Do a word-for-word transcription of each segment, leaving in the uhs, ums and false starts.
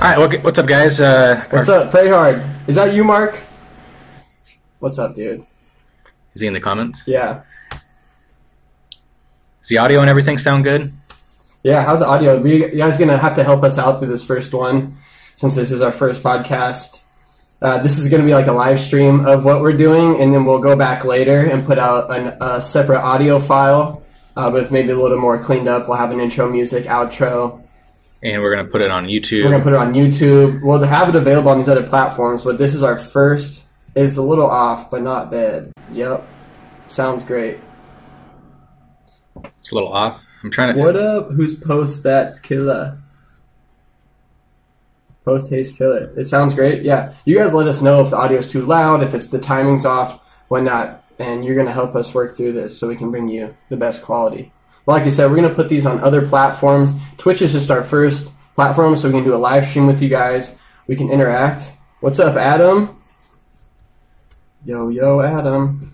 All right, well, what's up, guys? Uh, what's up? Play hard. Is that you, Mark? What's up, dude? Is he in the comments? Yeah. Does the audio and everything sound good? Yeah, how's the audio? You guys going to have to help us out through this first one, since this is our first podcast. Uh, this is going to be like a live stream of what we're doing, and then we'll go back later and put out an, a separate audio file uh, with maybe a little more cleaned up. We'll have an intro music, outro. And we're going to put it on YouTube. We're going to put it on YouTube. We'll have it available on these other platforms, but this is our first. It's a little off, but not bad. Yep. Sounds great. It's a little off. I'm trying to... What up? Who's post that's killer? Post haste killer. It sounds great. Yeah. You guys let us know if the audio's too loud, if it's the timing's off, whatnot, and you're going to help us work through this so we can bring you the best quality. Well, like I said, we're going to put these on other platforms. Twitch is just our first platform, so we can do a live stream with you guys. We can interact. What's up, Adam? Yo, yo, Adam.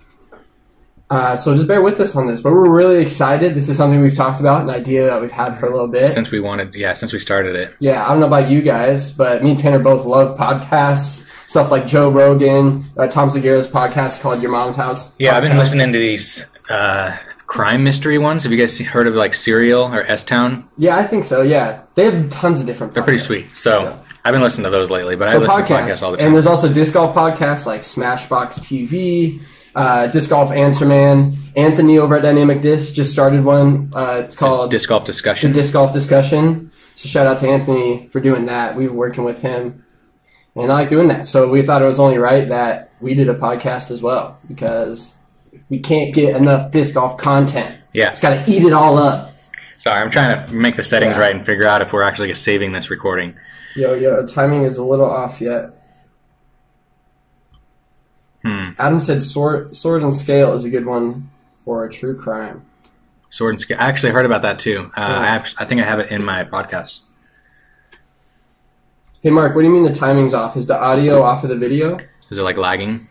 Uh, so just bear with us on this, but we're really excited. This is something we've talked about, an idea that we've had for a little bit. Since we wanted, yeah, since we started it. Yeah, I don't know about you guys, but me and Tanner both love podcasts, stuff like Joe Rogan, uh, Tom Segura's podcast called Your Mom's House. Yeah, podcast. I've been listening to these uh, crime mystery ones. Have you guys heard of like Serial or S-Town? Yeah, I think so, yeah. They have tons of different podcasts. They're pretty sweet, so... Yeah. I've been listening to those lately, but so I listen podcasts. to podcasts all the time. And there's also disc golf podcasts like Smashbox T V, uh, Disc Golf Answer Man. Anthony over at Dynamic Disc just started one. Uh, it's called Disc Golf Discussion. The Disc Golf Discussion. So shout out to Anthony for doing that. We were working with him, and I like doing that. So we thought it was only right that we did a podcast as well, because we can't get enough disc golf content. Yeah, it's got to eat it all up. Sorry, I'm trying to make the settings yeah. right and figure out if we're actually saving this recording. Yo, yo, timing is a little off yet. Hmm. Adam said Sword, Sword and Scale is a good one for a true crime. Sword and Scale. I actually heard about that, too. Uh, yeah. I, have, I think I have it in my podcast. Hey, Mark, what do you mean the timing's off? Is the audio off of the video? Is it, like, lagging?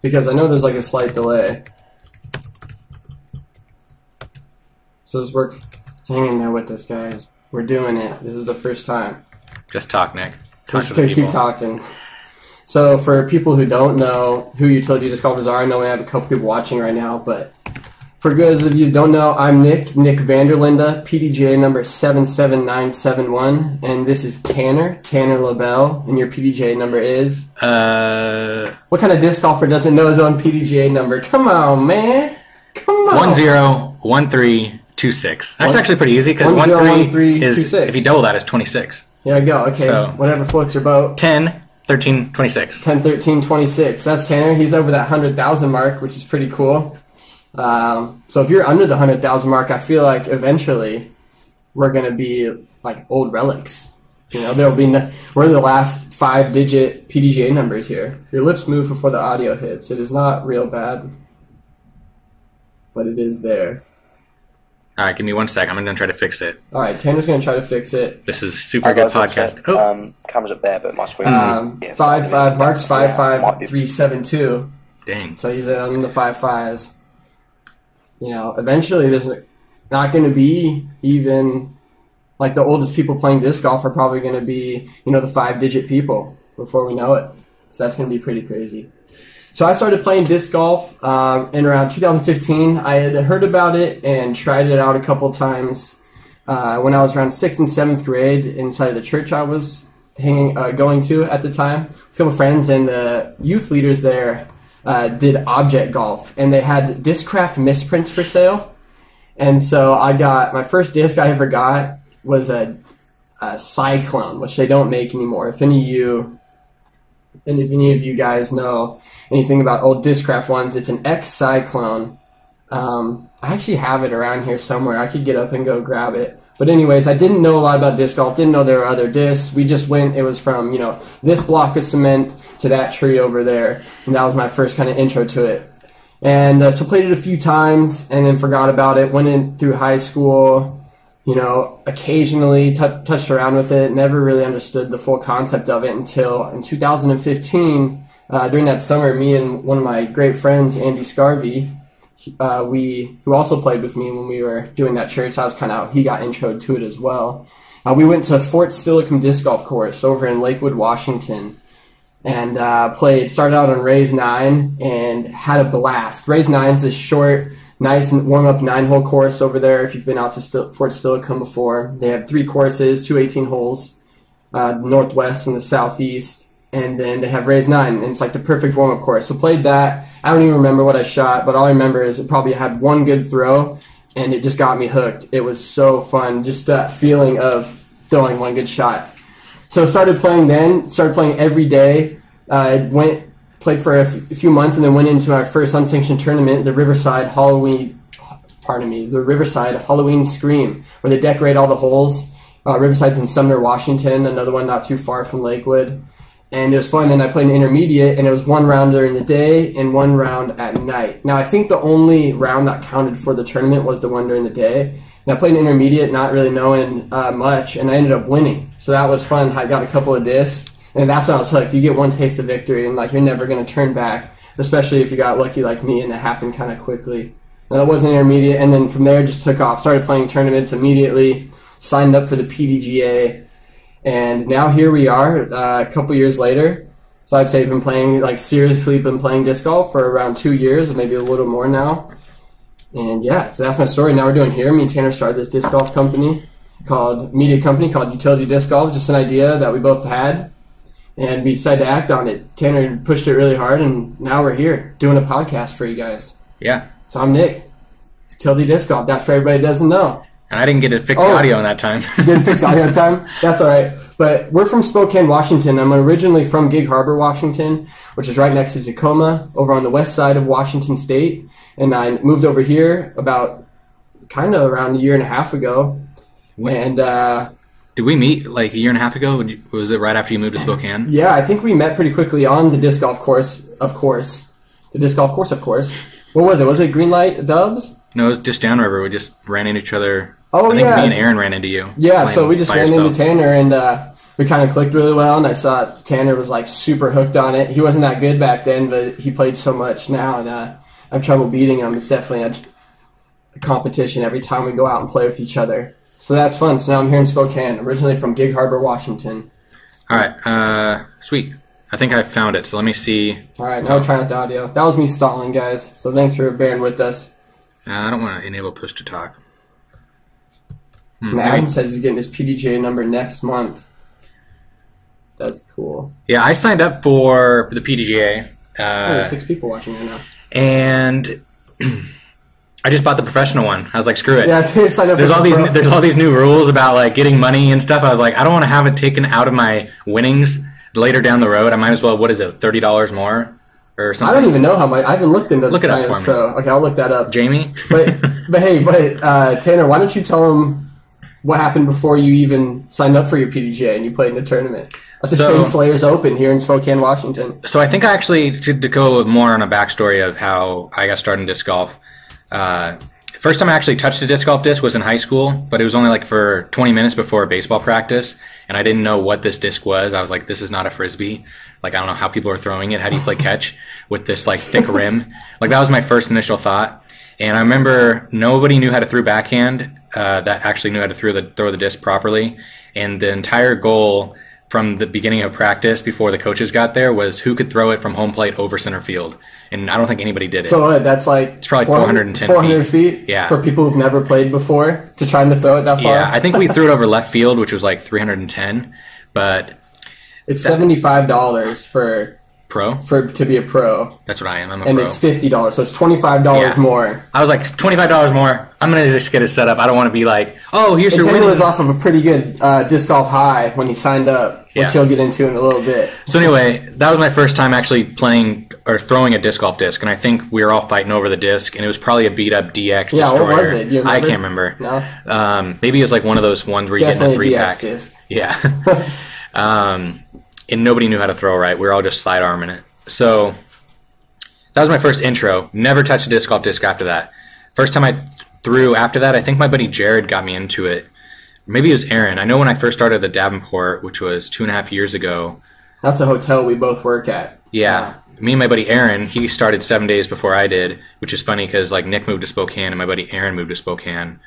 Because I know there's, like, a slight delay. So let's work... Hang in there with us, guys. We're doing it. This is the first time. Just talk, Nick. Talk Just to keep talking. So for people who don't know who Utility Disc Golfers are, I know we have a couple people watching right now, but for those of you who don't know, I'm Nick, Nick Vanderlinde, P D G A number seven seven nine seven one, and this is Tanner, Tanner LaBelle, and your P D G A number is? Uh. What kind of disc golfer doesn't know his own P D G A number? Come on, man. Come on. one zero one three. Two six. That's one, actually pretty easy because one, one, one three is two, six. If you double that, it's twenty six. Yeah, go. Okay, so, whatever floats your boat. ten, thirteen, twenty-six. ten, thirteen, twenty-six. That's Tanner. He's over that hundred thousand mark, which is pretty cool. Um, so if you're under the hundred thousand mark, I feel like eventually we're gonna be like old relics. You know, there'll be no, we're the last five digit P D G A numbers here. Your lips move before the audio hits. It is not real bad, but it is there. All right, give me one sec. I'm going to try to fix it. All right, Tanner's going to try to fix it. This is super I good podcast. Check, oh. Um, camera's up there, but my screen is um, yeah, five, five, Mark's five, five, three, seven, two. Dang. So he's on the five fives. You know, eventually there's not going to be even, like the oldest people playing disc golf are probably going to be, you know, the five-digit people before we know it. So that's going to be pretty crazy. So I started playing disc golf uh, in around two thousand fifteen. I had heard about it and tried it out a couple times uh, when I was around sixth and seventh grade inside of the church I was hanging, uh, going to at the time. A couple friends and the youth leaders there uh, did object golf, and they had Discraft misprints for sale. And so I got my first disc I ever got was a, a Cyclone, which they don't make anymore. If any of you, and if any of you guys know anything about old Discraft ones, it's an X-Cyclone. Um, I actually have it around here somewhere. I could get up and go grab it. But anyways, I didn't know a lot about disc golf. Didn't know there were other discs. We just went, it was from, you know, this block of cement to that tree over there. And that was my first kind of intro to it. And uh, so played it a few times and then forgot about it. Went in through high school, you know, occasionally t touched around with it. Never really understood the full concept of it until in two thousand fifteen... Uh, during that summer, me and one of my great friends, Andy Scarvey, uh, we who also played with me when we were doing that church, that was kind of how he got introed to it as well. Uh, we went to Fort Steilacoom Disc Golf Course over in Lakewood, Washington, and uh, played, started out on Raise nine and had a blast. Raise nine is this short, nice warm-up nine-hole course over there. If you've been out to Stil- Fort Steilacoom before, they have three courses, two eighteen holes, uh, northwest and the southeast, and then they have Raise nine, and it's like the perfect warm-up course. So played that. I don't even remember what I shot, but all I remember is it probably had one good throw, and it just got me hooked. It was so fun, just that feeling of throwing one good shot. So started playing then, started playing every day. I uh, went, played for a, f- a few months, and then went into our first unsanctioned tournament, the Riverside Halloween, pardon me, the Riverside Halloween Scream, where they decorate all the holes. Uh, Riverside's in Sumner, Washington, another one not too far from Lakewood. And it was fun, and I played an intermediate, and it was one round during the day and one round at night. Now, I think the only round that counted for the tournament was the one during the day. And I played an intermediate, not really knowing uh, much, and I ended up winning. So that was fun. I got a couple of discs, and that's when I was hooked. You get one taste of victory, and like you're never going to turn back, especially if you got lucky like me, and it happened kind of quickly. Now, that was an intermediate, and then from there, just took off. Started playing tournaments immediately, signed up for the P D G A. And now here we are uh, a couple years later. So I'd say I've been playing, like seriously been playing disc golf for around two years, maybe a little more now. And yeah, so that's my story. Now we're doing here. Me and Tanner started this disc golf company called, media company called Utility Disc Golf, just an idea that we both had. And we decided to act on it. Tanner pushed it really hard, and now we're here doing a podcast for you guys. Yeah. So I'm Nick, Utility Disc Golf. That's for everybody that doesn't know. I didn't get to fix oh, audio in that time. You didn't fix audio in that time? That's all right. But we're from Spokane, Washington. I'm originally from Gig Harbor, Washington, which is right next to Tacoma, over on the west side of Washington State. And I moved over here about kind of around a year and a half ago. When, and uh, did we meet like a year and a half ago? Was it right after you moved to Spokane? Yeah, I think we met pretty quickly on the disc golf course, of course. The disc golf course, of course. What was it? Was it Greenlight Dubs? No, it was just Downriver. We just ran into each other. Oh, I think yeah. Me and Aaron ran into you. Yeah, so we just ran yourself. into Tanner, and uh, we kind of clicked really well, and I saw Tanner was like super hooked on it. He wasn't that good back then, but he played so much now, and uh, I have trouble beating him. It's definitely a, a competition every time we go out and play with each other. So that's fun. So now I'm here in Spokane, originally from Gig Harbor, Washington. All right, uh, sweet. I think I found it, so let me see. All right, now we're trying out the audio. That was me stalling, guys, so thanks for bearing with us. Uh, I don't want to enable push to talk. And Adam says he's getting his P D G A number next month. That's cool. Yeah, I signed up for the P D G A. Uh, oh, there's six people watching right now. And I just bought the professional one. I was like, screw it. Yeah, sign up there's for all these pro. There's all these new rules about like getting money and stuff. I was like, I don't want to have it taken out of my winnings later down the road. I might as well. What is it? Thirty dollars more. Or something. I don't even know how much. I haven't looked into the Science Pro. Okay, I'll look that up. Jamie? But but hey, but uh, Tanner, why don't you tell them what happened before you even signed up for your P D G A and you played in a tournament? That's the so, Chainslayers Open here in Spokane, Washington. So I think I actually, to, to go more on a backstory of how I got started in disc golf, uh, first time I actually touched a disc golf disc was in high school, but it was only like for twenty minutes before baseball practice, and I didn't know what this disc was. I was like, this is not a Frisbee. Like, I don't know how people are throwing it. How do you play catch with this, like, thick rim? Like, that was my first initial thought. And I remember nobody knew how to throw backhand uh, that actually knew how to throw the, throw the disc properly. And the entire goal from the beginning of practice before the coaches got there was who could throw it from home plate over center field. And I don't think anybody did it. So uh, that's like it's probably four hundred ten feet. feet yeah. For people who've never played before to trying to throw it that far. Yeah, I think we threw it over left field, which was like three hundred ten. But... It's seventy five dollars for pro for to be a pro. That's what I am. I'm a and pro. And it's fifty dollars, so it's twenty five dollars yeah. more. I was like twenty five dollars more. I'm gonna just get it set up. I don't want to be like, oh, here's and your. Tanner was off of a pretty good uh, disc golf high when he signed up, which yeah. he'll get into in a little bit. So anyway, that was my first time actually playing or throwing a disc golf disc, and I think we were all fighting over the disc, and it was probably a beat up D X Destroyer. Yeah, what was it? Do you remember? I can't remember. No. Um, maybe it was like one of those ones where you Definitely get in a three D X pack. Disc. Yeah. um. And nobody knew how to throw right. We were all just sidearming it. So that was my first intro. Never touched a disc golf disc after that. First time I threw after that, I think my buddy Jared got me into it. Maybe it was Aaron. I know when I first started at Davenport, which was two and a half years ago. That's a hotel we both work at. Yeah. yeah. me and my buddy Aaron, he started seven days before I did, which is funny because like Nick moved to Spokane and my buddy Aaron moved to Spokane.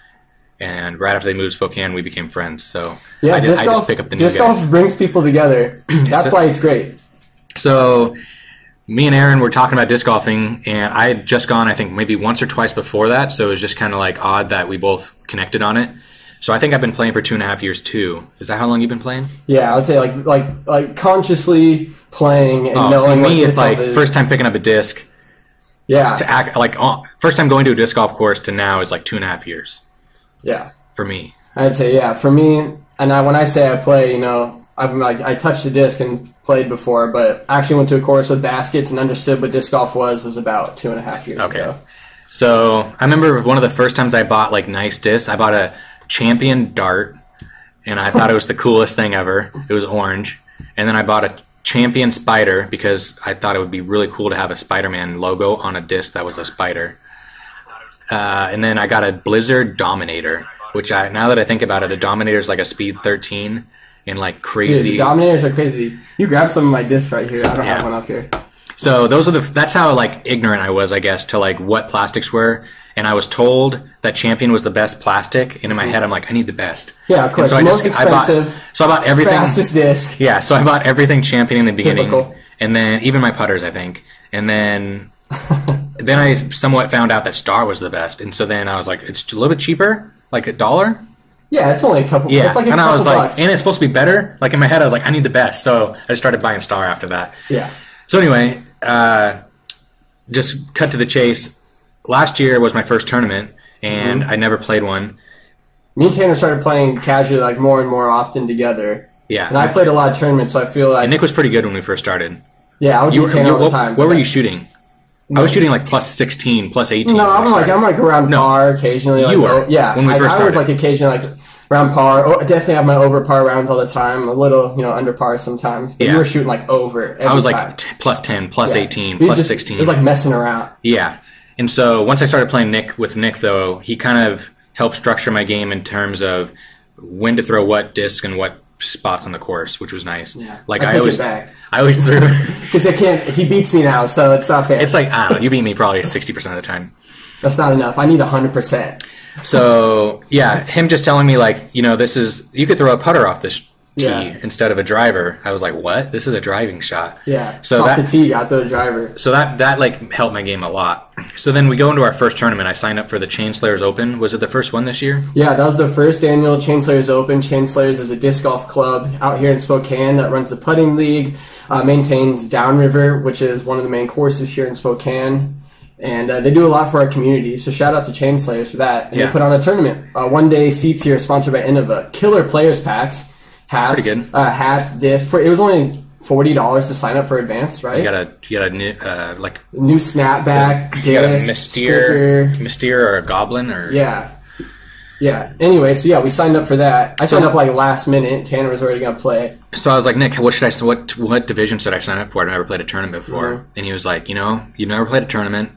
And right after they moved to Spokane, we became friends. So yeah, I, just, disc golf, I just pick up the new disc golf guys. Brings people together. That's so, why it's great. So me and Aaron were talking about disc golfing, and I had just gone, I think, maybe once or twice before that. So it was just kind of like odd that we both connected on it. So I think I've been playing for two and a half years too. Is that how long you've been playing? Yeah, I would say like like like consciously playing and oh, knowing. So me, what it's like is. First time picking up a disc. Yeah. To act like first time going to a disc golf course to now is like two and a half years. Yeah, for me, I'd say yeah. For me, and I, when I say I play, you know, I've like I touched a disc and played before, but actually went to a course with baskets and understood what disc golf was was about two and a half years okay. ago. So I remember one of the first times I bought like nice discs. I bought a Champion dart, and I thought it was the coolest thing ever. It was orange, and then I bought a Champion Spider because I thought it would be really cool to have a Spider-Man logo on a disc that was a spider. Uh, and then I got a Blizzard Dominator, which I now that I think about it, a Dominator is like a speed thirteen and like crazy. Dude, Dominators are crazy. You grab some of my discs right here. I don't yeah. have one up here. So those are the. That's how like ignorant I was, I guess, to like what plastics were. And I was told that Champion was the best plastic, and in my head, I'm like, I need the best. Yeah, of course. So most I just, expensive. I bought, so I bought everything. Fastest disc. Yeah, so I bought everything Champion in the beginning, Typical. and then even my putters, I think, and then. Then I somewhat found out that Star was the best, and so then I was like, it's a little bit cheaper, like a dollar. Yeah, it's only a couple. Yeah, it's like a and couple I was like, bucks. And it's supposed to be better. Like in my head, I was like, I need the best, so I started buying Star after that. Yeah. So anyway, uh, just cut to the chase. Last year was my first tournament, and mm-hmm. I never played one. Me and Tanner started playing casually, like more and more often together. Yeah. And I played a lot of tournaments, so I feel like and Nick was pretty good when we first started. Yeah, I would do Tanner all the time. What, what were you shooting? No. I was shooting like plus sixteen, plus eighteen. No, I'm like I'm like around no. par occasionally. Like, you were, yeah. When we I, first started, I was like occasionally like around par. Oh, I definitely have my over par rounds all the time. A little, you know, under par sometimes. But yeah. You were shooting like over. Every I was like t plus ten, plus yeah. eighteen, plus just, sixteen. It was like messing around. Yeah, and so once I started playing Nick with Nick though, he kind of helped structure my game in terms of when to throw what disc and what. Spots on the course, which was nice. Yeah. Like I, I always, I always threw because I can't. He beats me now, so it's not fair. It's like I don't know. You beat me probably sixty percent of the time. That's not enough. I need a hundred percent. So yeah, him just telling me like, you know, this is you could throw a putter off this tee yeah. instead of a driver. I was like, what? This is a driving shot. Yeah. So off that, the tee, I throw a driver. So that that like helped my game a lot. So then we go into our first tournament. I signed up for the Chainslayers Open. Was it the first one this year? Yeah, that was the first annual Chainslayers Open. Chainslayers is a disc golf club out here in Spokane that runs the putting league, uh, maintains Downriver, which is one of the main courses here in Spokane. And uh, they do a lot for our community, so shout out to Chainslayers for that. And yeah. they put on a tournament. Uh, one day seats here sponsored by Innova. Killer players packs, hats, pretty good. Uh, hats, discs. For, it was only... Forty dollars to sign up for advanced, right? You got a you got a new uh, like new snapback. You disc, got a Mysteer, Mysteer or a Goblin or yeah, yeah. Anyway, so yeah, we signed up for that. I so, signed up like last minute. Tanner was already gonna play. So I was like, Nick, what should I? What what division should I sign up for? I've never played a tournament before. Mm-hmm. And he was like, you know, you've never played a tournament.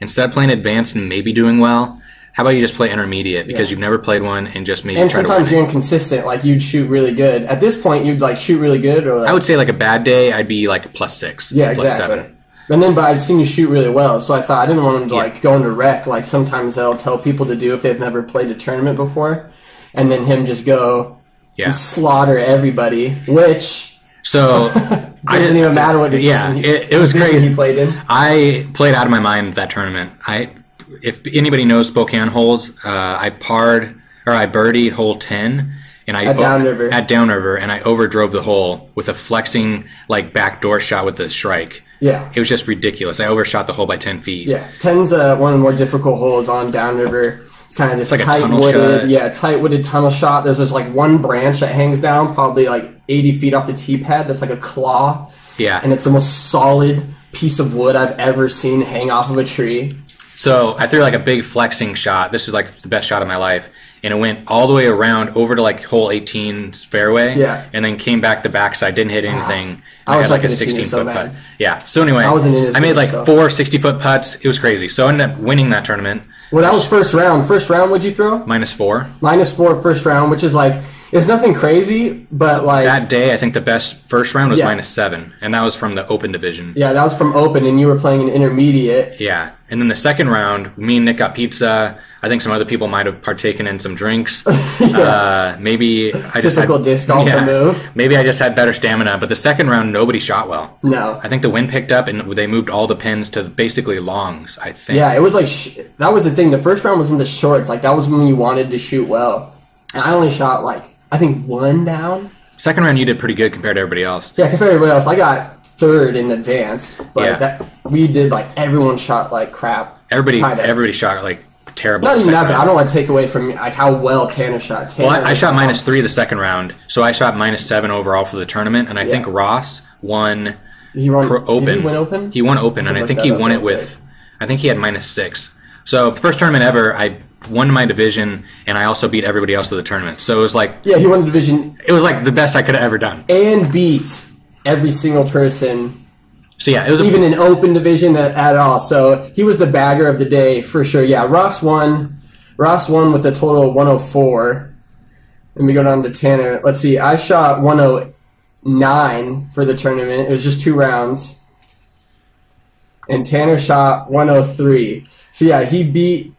Instead of playing advanced and maybe doing well, how about you just play intermediate because yeah. you've never played one and just maybe and try to win. And sometimes you're inconsistent. Like, you'd shoot really good. At this point, you'd, like, shoot really good. Or like, I would say, like, a bad day, I'd be, like, plus six. Yeah, plus exactly. seven. And then, but I've seen you shoot really well, so I thought I didn't want them to, yeah. like, go into rec. Like, sometimes they'll tell people to do if they've never played a tournament before. And then him just go yeah. and slaughter everybody, which... So... It didn't even matter what decision yeah, he, it, it was crazy. He played in. I played out of my mind that tournament. I... If anybody knows Spokane holes, uh, I parred or I birdied hole ten, and I at Downriver at Downriver, and I overdrove the hole with a flexing like backdoor shot with the strike. Yeah, it was just ridiculous. I overshot the hole by ten feet. Yeah, ten's uh, one of the more difficult holes on Downriver. It's kind of this it's like tight wooded, shot. yeah, tight wooded tunnel shot. There's just like one branch that hangs down, probably like eighty feet off the tee pad. That's like a claw. Yeah, and it's the most solid piece of wood I've ever seen hang off of a tree. So I threw like a big flexing shot. This is like the best shot of my life. And it went all the way around over to like hole eighteen's fairway. Yeah. And then came back the backside. Didn't hit anything. I, I was had like a sixteen-foot so putt. Bad. Yeah. So anyway, I, wasn't in I made like so. four sixty-foot putts. It was crazy. So I ended up winning that tournament. Well, that was first round. First round, what'd you throw? Minus four. Minus four first round, which is like It's nothing crazy, but like that day, I think the best first round was yeah. minus seven, and that was from the open division. Yeah, that was from open, and you were playing an intermediate. Yeah, and then the second round, me and Nick got pizza. I think some other people might have partaken in some drinks. yeah. uh, maybe I just typical had, disc golfer yeah, move. Maybe I just had better stamina. But the second round, nobody shot well. No, I think the wind picked up, and they moved all the pins to basically longs. I think. Yeah, it was like sh that was the thing. The first round was in the shorts. Like that was when you wanted to shoot well. And I only shot like I think one down. Second round, you did pretty good compared to everybody else. Yeah, compared to everybody else, I got third in advanced. But yeah. that we did like everyone shot like crap. Everybody, everybody shot like. Terrible. Not even that bad. I don't want to take away from like how well Tanner shot. Tanner well, I, I shot minus three the second round, so I shot minus seven overall for the tournament, and I yeah. think Ross won. He won pro open. Did he win open? He won open, and I think he won it with. I think he had minus six. So first tournament ever, I won my division, and I also beat everybody else of the tournament. So it was like yeah, he won the division. It was like the best I could have ever done, and beat every single person. So yeah, it was even an open division at, at all. So he was the bagger of the day for sure. Yeah, Ross won. Ross won with a total of one oh four. Let me go down to Tanner. Let's see. I shot one oh nine for the tournament. It was just two rounds. And Tanner shot one oh three. So yeah, he beat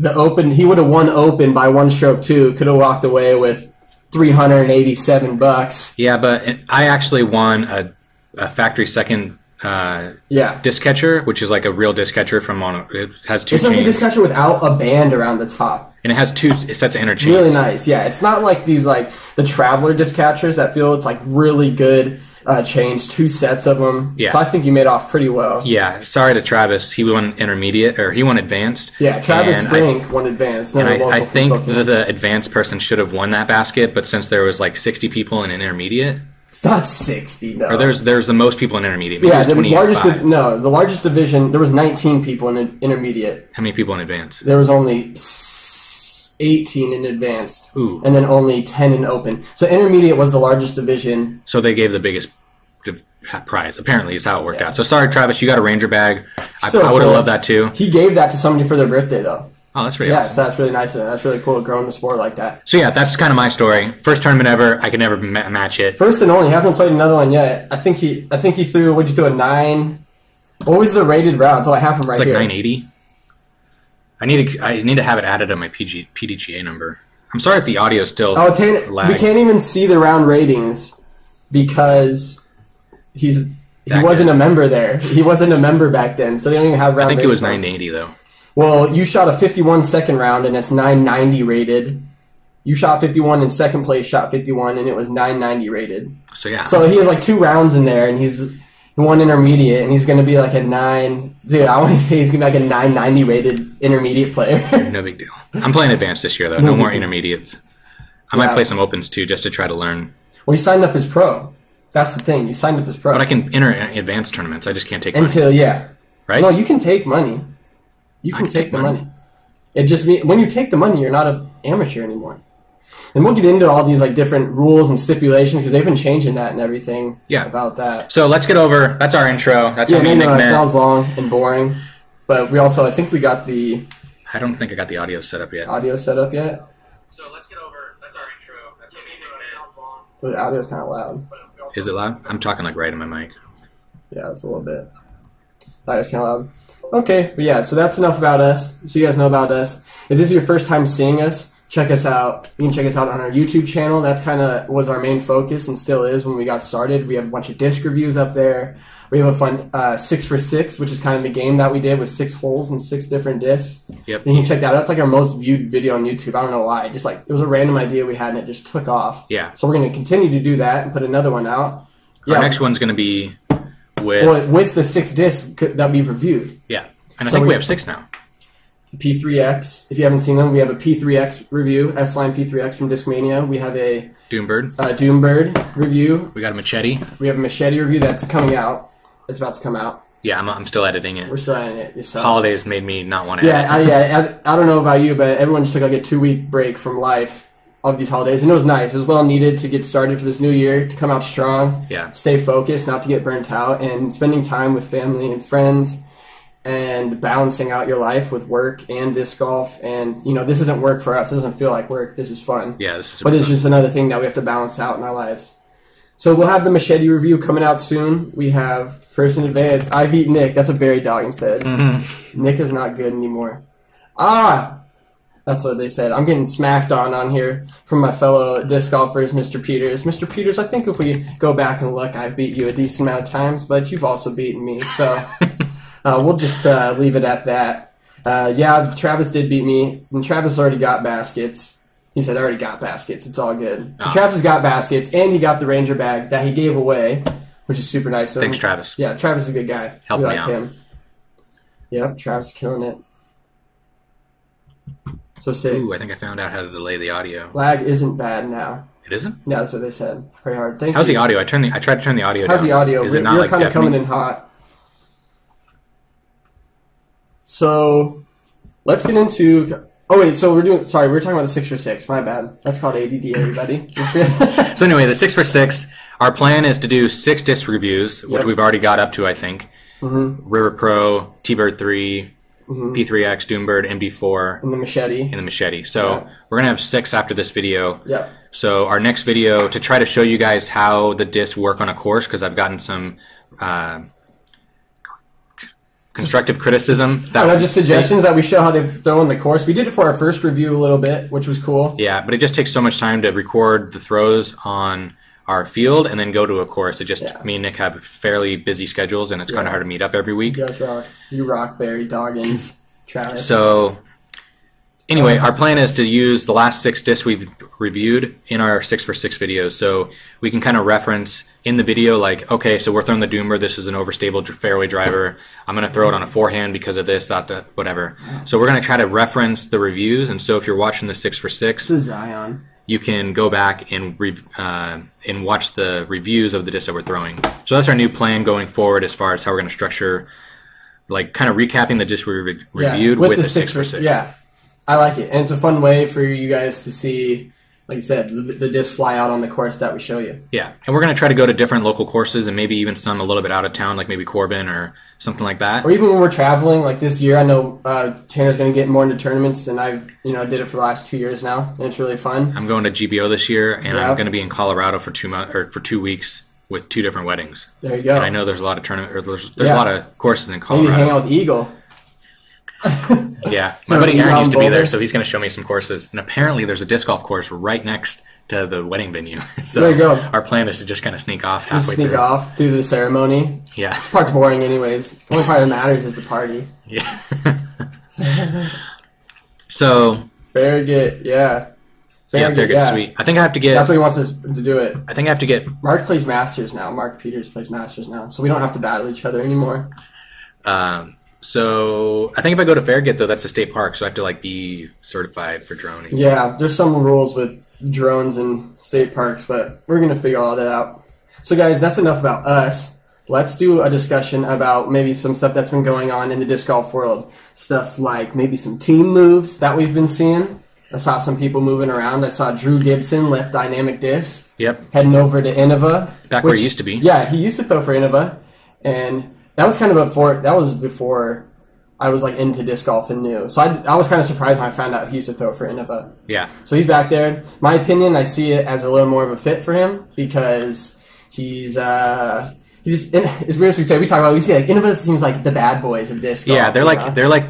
the open. He would have won open by one stroke too. Could have walked away with three hundred eighty-seven bucks. Yeah, but I actually won a, a factory second. Uh, yeah, disc catcher, which is like a real disc catcher from mono. It has two. It's like a disc catcher without a band around the top, and it has two sets of inner chains. Really nice, yeah. It's not like these like the traveler disc catchers that feel it's like really good uh, chains, two sets of them. Yeah, so I think you made off pretty well. Yeah, sorry to Travis, he won intermediate or he won advanced. Yeah, Travis Brink won advanced. And I, I think the, the advanced person should have won that basket, but since there was like sixty people in an intermediate. It's not sixty, no. Or there's there's the most people in intermediate. Maybe yeah, the largest. No, the largest division. There was nineteen people in intermediate. How many people in advanced? There was only eighteen in advanced, ooh, and then only ten in open. So intermediate was the largest division. So they gave the biggest prize. Apparently, is how it worked yeah. out. So sorry, Travis, you got a Ranger bag. I, so I would have cool. loved that too. He gave that to somebody for their birthday, though. Oh, that's really yeah, awesome. So that's really nice. That's really cool, growing the sport like that. So yeah, that's kind of my story. First tournament ever. I could never ma match it. First and only. He hasn't played another one yet. I think he. I think he threw. What'd you throw? A nine. What was the rated round? So I have him right it's like here. Like nine eighty. I need to. I need to have it added to my P G, P D G A number. I'm sorry if the audio still. Oh, Tanner, we can't even see the round ratings because he's he that wasn't good. a member there. He wasn't a member back then, so they don't even have round. I think it was nine eighty though. Well, you shot a fifty-one second round, and it's nine ninety rated. You shot fifty-one in second place, shot fifty-one, and it was nine ninety rated. So, yeah. So, he has, like, two rounds in there, and he's one intermediate, and he's going to be, like, a nine. Dude, I want to say he's going to be, like, a nine ninety rated intermediate player. No big deal. I'm playing advanced this year, though. No more intermediates. I might yeah. play some opens, too, just to try to learn. Well, he signed up as pro. That's the thing. You signed up as pro. But I can enter advanced tournaments. I just can't take Until, money. Until, yeah. Right? No, you can take money. You can, can take, take the money. money. It just means when you take the money, you're not an amateur anymore. And we'll get into all these like different rules and stipulations because they've been changing that and everything. Yeah. About that. So let's get over. That's our intro. That's yeah, our no, no, it sounds long and boring, but we also I think we got the. I don't think I got the audio set up yet. Audio set up yet? So let's get over. That's our intro. That's yeah, no, no, it sounds long. The audio's kind of loud. Is it loud? I'm talking like right in my mic. Yeah, it's a little bit. That is kind of loud. Okay, but yeah, so that's enough about us. So you guys know about us. If this is your first time seeing us, check us out. You can check us out on our YouTube channel. That's kind of was our main focus and still is when we got started. We have a bunch of disc reviews up there. We have a fun uh, six for six, which is kind of the game that we did with six holes and six different discs. Yep. And you can check that out. That's like our most viewed video on YouTube. I don't know why. Just like it was a random idea we had and it just took off. Yeah. So we're going to continue to do that and put another one out. Our yeah. next one's going to be... With, well, with the six discs that we've reviewed. Yeah. And I so think we, we have six now. P three X. If you haven't seen them, we have a P three X review. S-Line P three X from Discmania. We have a... Doombird. Uh, Doombird review. We got a Machete. We have a Machete review that's coming out. It's about to come out. Yeah, I'm, I'm still editing it. We're still editing it. So. Holidays made me not want to yeah, edit it. I, yeah, I, I don't know about you, but everyone just took like a two-week break from life of these holidays, and it was nice. It was well needed to get started for this new year, to come out strong, yeah. stay focused, not to get burnt out, and spending time with family and friends and balancing out your life with work and disc golf. And, you know, this isn't work for us. It doesn't feel like work. This is fun. Yeah, this is. But it's just another thing that we have to balance out in our lives. So we'll have the machete review coming out soon. We have first in advance. I beat Nick. That's what Barry Doggins said. Mm-hmm. Nick is not good anymore. Ah, that's what they said. I'm getting smacked on on here from my fellow disc golfers, Mister Peters. Mister Peters, I think if we go back and look, I've beat you a decent amount of times, but you've also beaten me. So uh, we'll just uh, leave it at that. Uh, yeah, Travis did beat me, and Travis already got baskets. He said, I already got baskets. It's all good. Oh. Travis has got baskets, and he got the Ranger bag that he gave away, which is super nice of him. Thanks, Travis. Yeah, Travis is a good guy. Help me out. We like him. Yep, Travis killing it. So sick. Ooh, I think I found out how to delay the audio. Lag isn't bad now. It isn't? No, that's what they said. Pretty hard. Thank you. How's the audio? I turned the, I tried to turn the audio down. How's the audio? Is it not like deafening? You're kind of coming in hot. So, let's get into... Oh, wait, so we're doing... Sorry, we were talking about the six for six. My bad. That's called A D D, everybody. So anyway, the six for six, our plan is to do six disc reviews, which yep. we've already got up to, I think. Mm-hmm. River Pro, T-Bird three, mm-hmm. P three X, Doombird, M D four. And the Machete. And the Machete. So yeah. we're going to have six after this video. Yep. So our next video, to try to show you guys how the discs work on a course, because I've gotten some... Uh, constructive criticism. That and just suggestions that we show how they throw in the course. We did it for our first review a little bit, which was cool. Yeah, but it just takes so much time to record the throws on our field and then go to a course. It just yeah. me and Nick have fairly busy schedules, and it's yeah. kind of hard to meet up every week. You guys rock. You rock, Barry Doggins, Travis. So anyway, um, our plan is to use the last six discs we've reviewed in our six for six videos, so we can kind of reference in the video, like, okay, so we're throwing the Doomer. This is an overstable fairway driver. I'm going to throw it on a forehand because of this, that, that, whatever. So we're going to try to reference the reviews. And so if you're watching the six for six, this is Zion. You can go back and re uh, and watch the reviews of the discs that we're throwing. So that's our new plan going forward as far as how we're going to structure, like, kind of recapping the discs we re yeah, reviewed with, with the six for six. Yeah, I like it. And it's a fun way for you guys to see... Like you said, the, the discs fly out on the course that we show you. Yeah, and we're going to try to go to different local courses and maybe even some a little bit out of town, like maybe Corbin or something like that. Or even when we're traveling, like this year, I know uh, Tanner's going to get more into tournaments, and I've you know did it for the last two years now, and it's really fun. I'm going to G B O this year, and yeah. I'm going to be in Colorado for two months or for two weeks with two different weddings. There you go. And I know there's a lot of tournament, or there's there's yeah. a lot of courses in Colorado. Maybe hang out with Eagle. Yeah, my buddy Aaron used to be there, so he's going to show me some courses. And apparently there's a disc golf course right next to the wedding venue. So there you go. Our plan is to just kind of sneak off halfway just sneak through. off, do the ceremony. Yeah. This part's boring anyways. The only part that matters is the party. Yeah. So. Farragut, yeah. Farragut, yeah, Farragut, yeah. sweet. I think I have to get. That's what he wants us to do it. I think I have to get. Mark plays Masters now. Mark Peters plays Masters now. So we don't have to battle each other anymore. Um. So I think if I go to Farragut, though, that's a state park, so I have to like be certified for droning. Yeah, there's some rules with drones in state parks, but we're going to figure all that out. So, guys, that's enough about us. Let's do a discussion about maybe some stuff that's been going on in the disc golf world. Stuff like maybe some team moves that we've been seeing. I saw some people moving around. I saw Drew Gibson left Dynamic Disc. Yep. Heading over to Innova. Back which, where he used to be. Yeah, he used to throw for Innova. And... That was kind of before. That was before I was like into disc golf and knew. So I, I was kind of surprised when I found out he used to throw for Innova. Yeah. So he's back there. My opinion, I see it as a little more of a fit for him because he's uh he just it's weird as we say we talk about we see like Innova seems like the bad boys of disc golf. Yeah, they're like know? they're like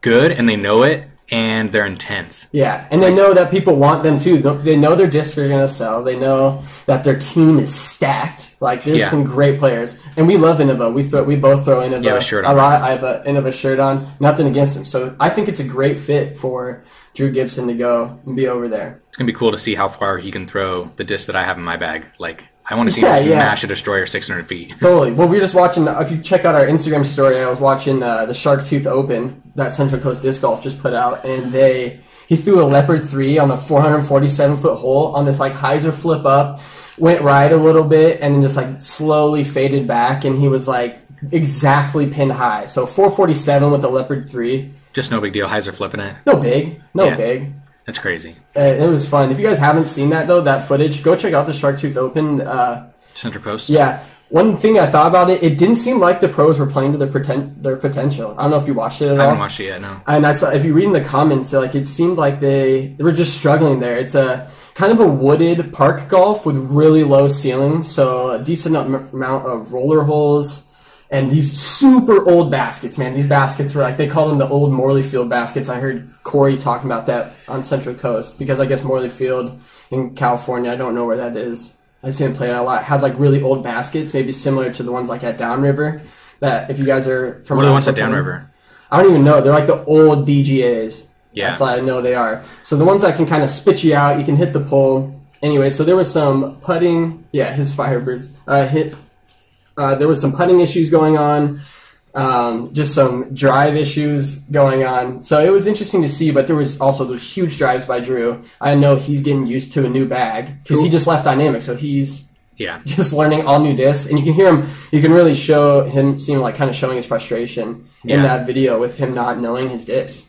good and they know it and they're intense. Yeah, and they know that people want them too. They know their discs are gonna sell. They know that their team is stacked. Like, there's yeah. some great players. And we love Innova. We throw, we both throw Innova yeah, a, shirt on. a lot. I have an Innova shirt on. Nothing against them. So I think it's a great fit for Drew Gibson to go and be over there. It's going to be cool to see how far he can throw the disc that I have in my bag. Like, I want to see yeah, him yeah. mash a Destroyer six hundred feet. Totally. Well, we were just watching, if you check out our Instagram story, I was watching uh, the Shark Tooth Open that Central Coast Disc Golf just put out, and they... He threw a Leopard three on a four hundred forty-seven foot hole on this like hyzer flip up, went right a little bit, and then just like slowly faded back, and he was like exactly pinned high. So four forty-seven with the Leopard three. Just no big deal, hyzer flipping it. No big, no yeah. big. That's crazy. Uh, it was fun. If you guys haven't seen that though, that footage, go check out the Shark Tooth Open. Uh, Central Coast. Yeah. One thing I thought about it, it didn't seem like the pros were playing to their pretend, their potential. I don't know if you watched it at all. I haven't watched it yet, no. And I saw, if you read in the comments, like it seemed like they, they were just struggling there. It's a kind of a wooded park golf with really low ceilings, so a decent amount of roller holes and these super old baskets, man. These baskets were like, they call them the old Morley Field baskets. I heard Corey talking about that on Central Coast because I guess Morley Field in California, I don't know where that is. I see him play it a lot. It has like really old baskets, maybe similar to the ones like at Downriver. That if you guys are from, what are the ones at Downriver? I don't even know. They're like the old D G As. Yeah, that's how I know they are. So the ones that can kind of spit you out, you can hit the pole. Anyway, so there was some putting. Yeah, his Firebirds uh, hit. Uh, there was some putting issues going on, um, just some drive issues going on. So it was interesting to see, but there was also those huge drives by Drew. I know he's getting used to a new bag because he just left Dynamic, so he's yeah just learning all new discs. And you can hear him. You can really show him seem like kind of showing his frustration yeah. in that video with him not knowing his discs.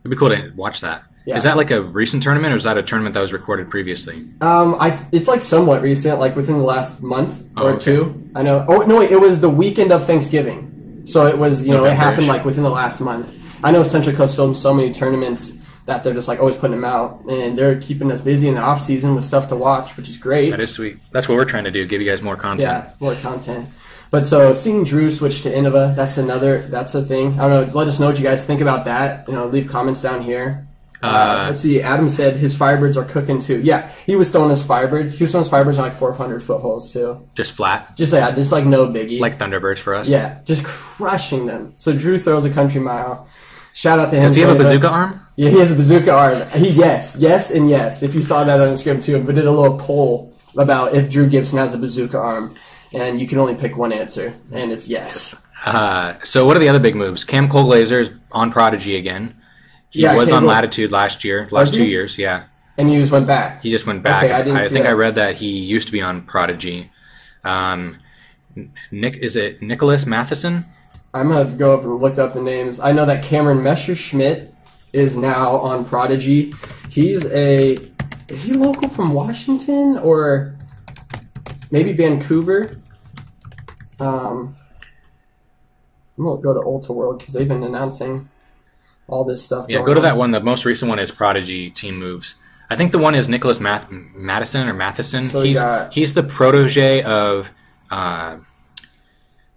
It'd be cool to watch that. Yeah. Is that like a recent tournament, or is that a tournament that was recorded previously? Um, I it's like somewhat recent, like within the last month oh, or okay. two. I know. Oh no, wait, it was the weekend of Thanksgiving, so it was you know November-ish. It happened like within the last month. I know Central Coast films so many tournaments that they're just like always putting them out, and they're keeping us busy in the off season with stuff to watch, which is great. That is sweet. That's what we're trying to do: give you guys more content. Yeah, more content. But so seeing Drew switch to Innova, that's another, that's a thing. I don't know. Let us know what you guys think about that. You know, leave comments down here. Uh, uh, let's see. Adam said his Firebirds are cooking too. Yeah, he was throwing his Firebirds. He was throwing his Firebirds on like four hundred foot holes too. Just flat. Just yeah, just like no biggie. Like Thunderbirds for us. Yeah, just crushing them. So Drew throws a country mile. Shout out to him. Does he have a bazooka arm? Yeah, he has a bazooka arm. He yes, yes, and yes. If you saw that on Instagram too, but did a little poll about if Drew Gibson has a bazooka arm. And you can only pick one answer, and it's yes. Uh, so what are the other big moves? Cam Colglazer's on Prodigy again. He yeah, was Cam on Latitude last year, last two years, yeah. And he just went back? He just went back. Okay, I didn't I see think that. I read that he used to be on Prodigy. Um, Nick, is it Nicholas Matheson? I'm going to go up and look up the names. I know that Cameron Messerschmidt is now on Prodigy. He's a – is he local from Washington or maybe Vancouver? Um, I'm going to go to Ultra World because they've been announcing all this stuff. Yeah, going go to on. That one. The most recent one is Prodigy Team Moves. I think the one is Nicholas Math Madison or Matheson. So he's, got... he's the protege of uh,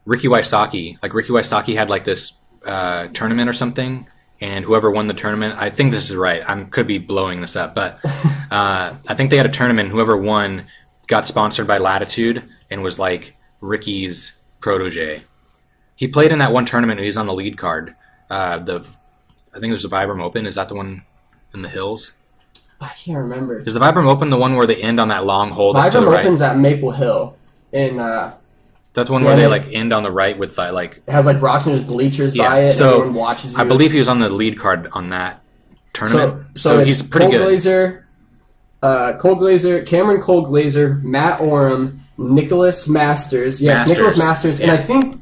Ricky Wysocki. Like Ricky Wysocki had like this uh, tournament or something, and whoever won the tournament, I think this is right. I could be blowing this up, but uh, I think they had a tournament. Whoever won got sponsored by Latitude and was like Ricky's protege. He played in that one tournament. He's on the lead card. Uh, the I think it was the Vibram Open. Is that the one in the hills? I can't remember. Is the Vibram Open the one where they end on that long hole? Vibram that's to the right? Open's at Maple Hill. In uh, that's one yeah, where they like end on the right with uh, like it has like rocks and there's bleachers yeah, by it. So and everyone watches you. I believe he was on the lead card on that tournament. So, so, so it's he's pretty Colglazer, good. Uh, Colglazer, Cameron Colglazer, Matt Oram. Nicholas Masters. Yes, Masters. Nicholas Masters. Yeah. And I think,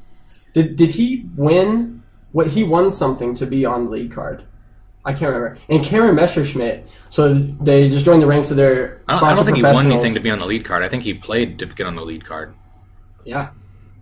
did did he win? What he won something to be on the lead card. I can't remember. And Cameron Messerschmidt. So they just joined the ranks of their sponsored professionals. I don't think he won anything to be on the lead card. I think he played to get on the lead card. Yeah.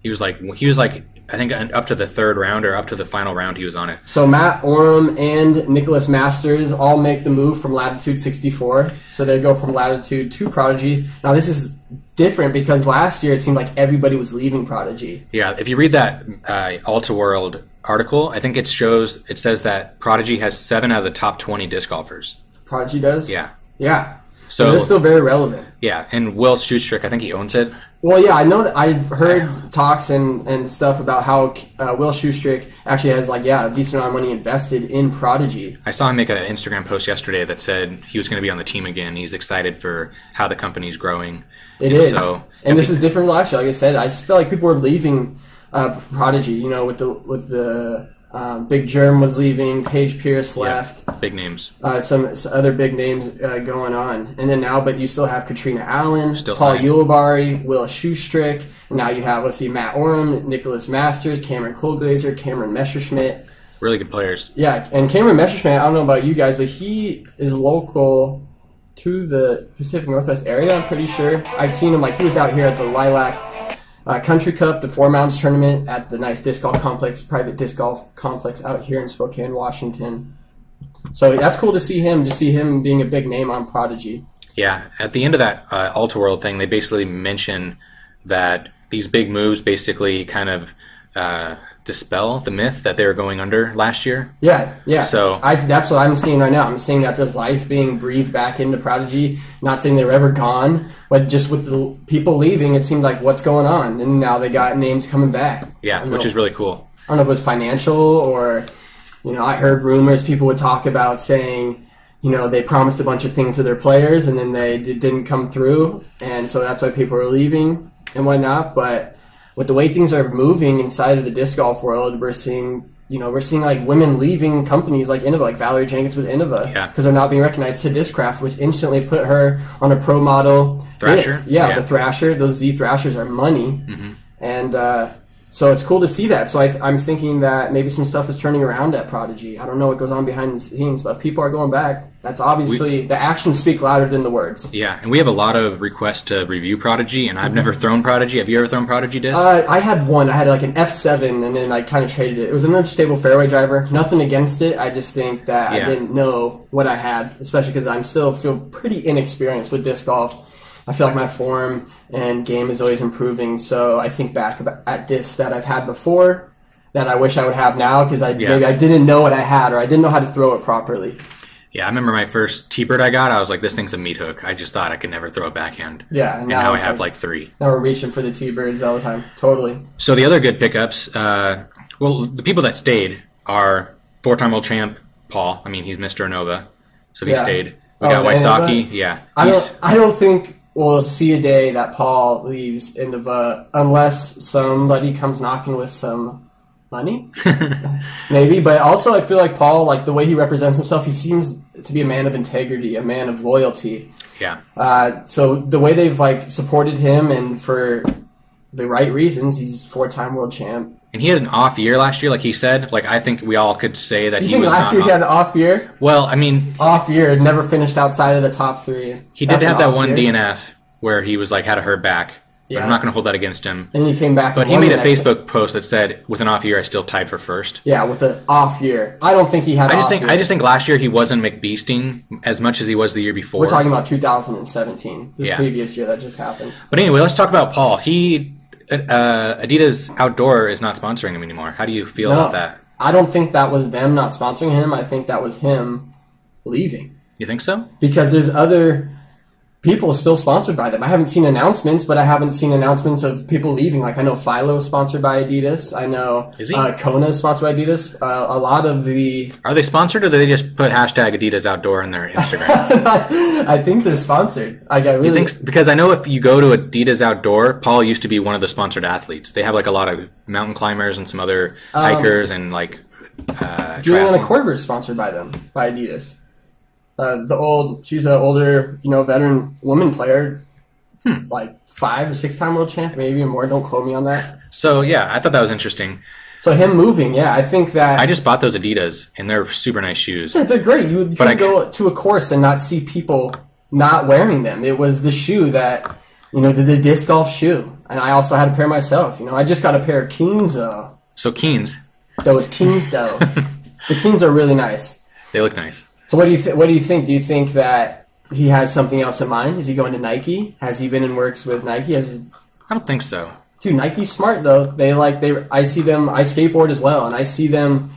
He was like, he was like I think up to the third round or up to the final round he was on it. So Matt Oram and Nicholas Masters all make the move from Latitude sixty-four. So they go from Latitude to Prodigy. Now this is different because last year it seemed like everybody was leaving Prodigy. Yeah, if you read that uh, Alta World article, I think it shows it says that Prodigy has seven out of the top twenty disc golfers. Prodigy does? Yeah. Yeah. So and they're still very relevant. Yeah, and Will Shustrick, I think he owns it. Well, yeah, I know that I've heard talks and, and stuff about how uh, Will Shustrick actually has like yeah a decent amount of money invested in Prodigy. I saw him make an Instagram post yesterday that said he was going to be on the team again. He's excited for how the company's growing. It and is, so, and this he, is different last year. Like I said, I feel like people were leaving uh, Prodigy. You know, with the with the um, Big Germ was leaving, Paige Pierce left, yeah, big names, uh, some, some other big names uh, going on, and then now, but you still have Katrina Allen, still Paul Ulibarri, Will Shustrick. Now you have let's see, Matt Oram, Nicholas Masters, Cameron Colglazer, Cameron Messerschmidt. Really good players. Yeah, and Cameron Messerschmidt. I don't know about you guys, but he is local to the Pacific Northwest area, I'm pretty sure. I've seen him, like, he was out here at the Lilac Uh, Country Cup, the Four Mounds Tournament at the nice disc golf complex, private disc golf complex out here in Spokane, Washington. So that's cool to see him, to see him being a big name on Prodigy. Yeah, at the end of that uh, Alta World thing, they basically mention that these big moves basically kind of uh, dispel the myth that they were going under last year. Yeah, yeah. So I, that's what I'm seeing right now. I'm seeing that there's life being breathed back into Prodigy. Not saying they were ever gone, but just with the people leaving, it seemed like what's going on, and now they got names coming back. Yeah, which know, is really cool. I don't know if it was financial or, you know, I heard rumors people would talk about saying, you know, they promised a bunch of things to their players and then they did, didn't come through, and so that's why people are leaving and whatnot. But with the way things are moving inside of the disc golf world, we're seeing, you know, we're seeing like women leaving companies like Innova, like Valerie Jenkins with Innova, because yeah. they're not being recognized to Discraft, which instantly put her on a pro model. Thrasher, yeah, yeah, the Thrasher. Those Z Thrashers are money, mm-hmm. and uh, so it's cool to see that. So I, I'm thinking that maybe some stuff is turning around at Prodigy. I don't know what goes on behind the scenes, but if people are going back, that's obviously, we, the actions speak louder than the words. Yeah, and we have a lot of requests to review Prodigy, and I've never thrown Prodigy. Have you ever thrown Prodigy disc? Uh, I had one. I had like an F seven, and then I kind of traded it. It was an unstable fairway driver. Nothing against it. I just think that yeah. I didn't know what I had, especially because I'm still feel pretty inexperienced with disc golf. I feel like my form and game is always improving, so I think back about, at discs that I've had before that I wish I would have now because I yeah. maybe I didn't know what I had or I didn't know how to throw it properly. Yeah, I remember my first T-bird I got, I was like, this thing's a meat hook. I just thought I could never throw a backhand. Yeah. And, and now I have like, like three. Now we're reaching for the T-birds all the time. Totally. So the other good pickups, uh, well, the people that stayed are four-time world champ Paul. I mean, he's Mister Innova, so he yeah. stayed. We oh, got Waisaki. Yeah. I don't, I don't think we'll see a day that Paul leaves Innova unless somebody comes knocking with some money, maybe. But also, I feel like Paul, like the way he represents himself, he seems to be a man of integrity, a man of loyalty. Yeah. Uh, so the way they've like supported him, and for the right reasons, he's four-time world champ. And he had an off year last year, like he said. Like I think we all could say that you he think was last year off. He had an off year. Well, I mean, off year, never finished outside of the top three. He That's did have that one year. D N F where he was like had a hurt back. Yeah. But I'm not going to hold that against him. And he came back. But he made a Facebook time. post that said, "With an off year, I still tied for first." Yeah, with an off year, I don't think he had. I just off think year. I just think last year he wasn't McBeasting as much as he was the year before. We're talking about two thousand seventeen, this yeah. previous year that just happened. But anyway, let's talk about Paul. He uh, Adidas Outdoor is not sponsoring him anymore. How do you feel no, about that? I don't think that was them not sponsoring him. I think that was him leaving. You think so? Because there's other people still sponsored by them. I haven't seen announcements, but I haven't seen announcements of people leaving. Like, I know Philo is sponsored by Adidas. I know is uh, Kona is sponsored by Adidas. Uh, a lot of the... Are they sponsored, or do they just put hashtag Adidas Outdoor in their Instagram? I think they're sponsored. I got really... You think, because I know if you go to Adidas Outdoor, Paul used to be one of the sponsored athletes. They have, like, a lot of mountain climbers and some other um, hikers and, like... Uh, Juliana Corver is sponsored by them, by Adidas. Uh, the old, she's an older, you know, veteran woman player, hmm. like five or six time world champ, maybe even more. Don't quote me on that. So yeah, I thought that was interesting. So him moving, yeah, I think that I just bought those Adidas, and they're super nice shoes. Yeah, they're great. You, you can I... go to a course and not see people not wearing them. It was the shoe that, you know, the, the disc golf shoe, and I also had a pair myself. You know, I just got a pair of Keens though. So Keens. Those Keens though. The Keens are really nice. They look nice. So what do you th what do you think? Do you think that he has something else in mind? Is he going to Nike? Has he been in works with Nike? Has... I don't think so. Dude, Nike's smart though. They like they. I see them. I skateboard as well, and I see them.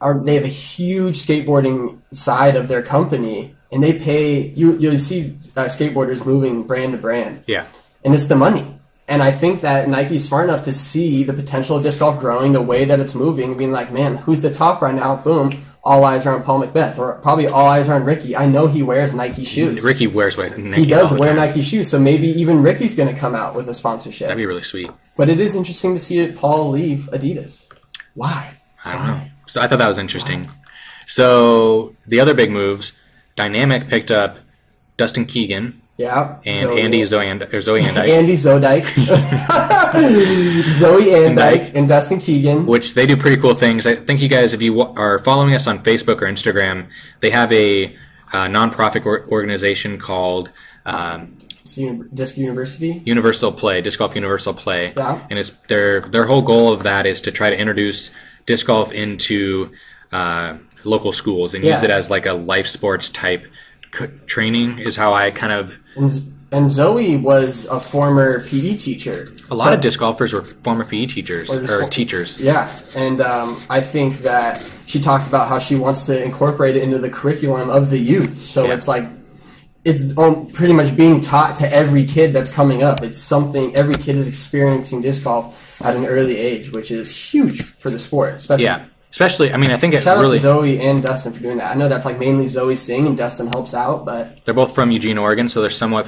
Are they have a huge skateboarding side of their company, and they pay. You you see uh, skateboarders moving brand to brand. Yeah, and it's the money. And I think that Nike's smart enough to see the potential of disc golf growing, the way that it's moving, being like, man, who's the top right now? Boom. All eyes are on Paul McBeth, or probably all eyes are on Ricky. I know he wears Nike shoes. Ricky wears Nike. He does wear Nike shoes, so maybe even Ricky's going to come out with a sponsorship. That'd be really sweet. But it is interesting to see it, Paul leave Adidas. Why? I don't Why? know. So I thought that was interesting. Why? So the other big moves, Dynamic picked up Dustin Keegan. Yeah. And Zoe. Andy Zoe, or Zoe Andike. Andy Zodike. Zoe Andike and Dustin Keegan. Which they do pretty cool things. I think you guys, if you are following us on Facebook or Instagram, they have a uh, nonprofit or organization called um, It's uni Disc University. Universal Play, Disc Golf Universal Play. Yeah. And it's their their whole goal of that is to try to introduce disc golf into uh, local schools and yeah. use it as like a life sports type training is how I kind of. And, and Zoe was a former P E teacher. A lot so, of disc golfers were former P E teachers or, or teachers. Yeah, and um, I think that she talks about how she wants to incorporate it into the curriculum of the youth. So yeah. it's like. It's pretty much being taught to every kid that's coming up. It's something every kid is experiencing disc golf at an early age, which is huge for the sport. Especially, yeah, especially. I mean, I think it shout really out to Zoe and Dustin for doing that. I know that's like mainly Zoe's thing, and Dustin helps out, but they're both from Eugene, Oregon, so they're somewhat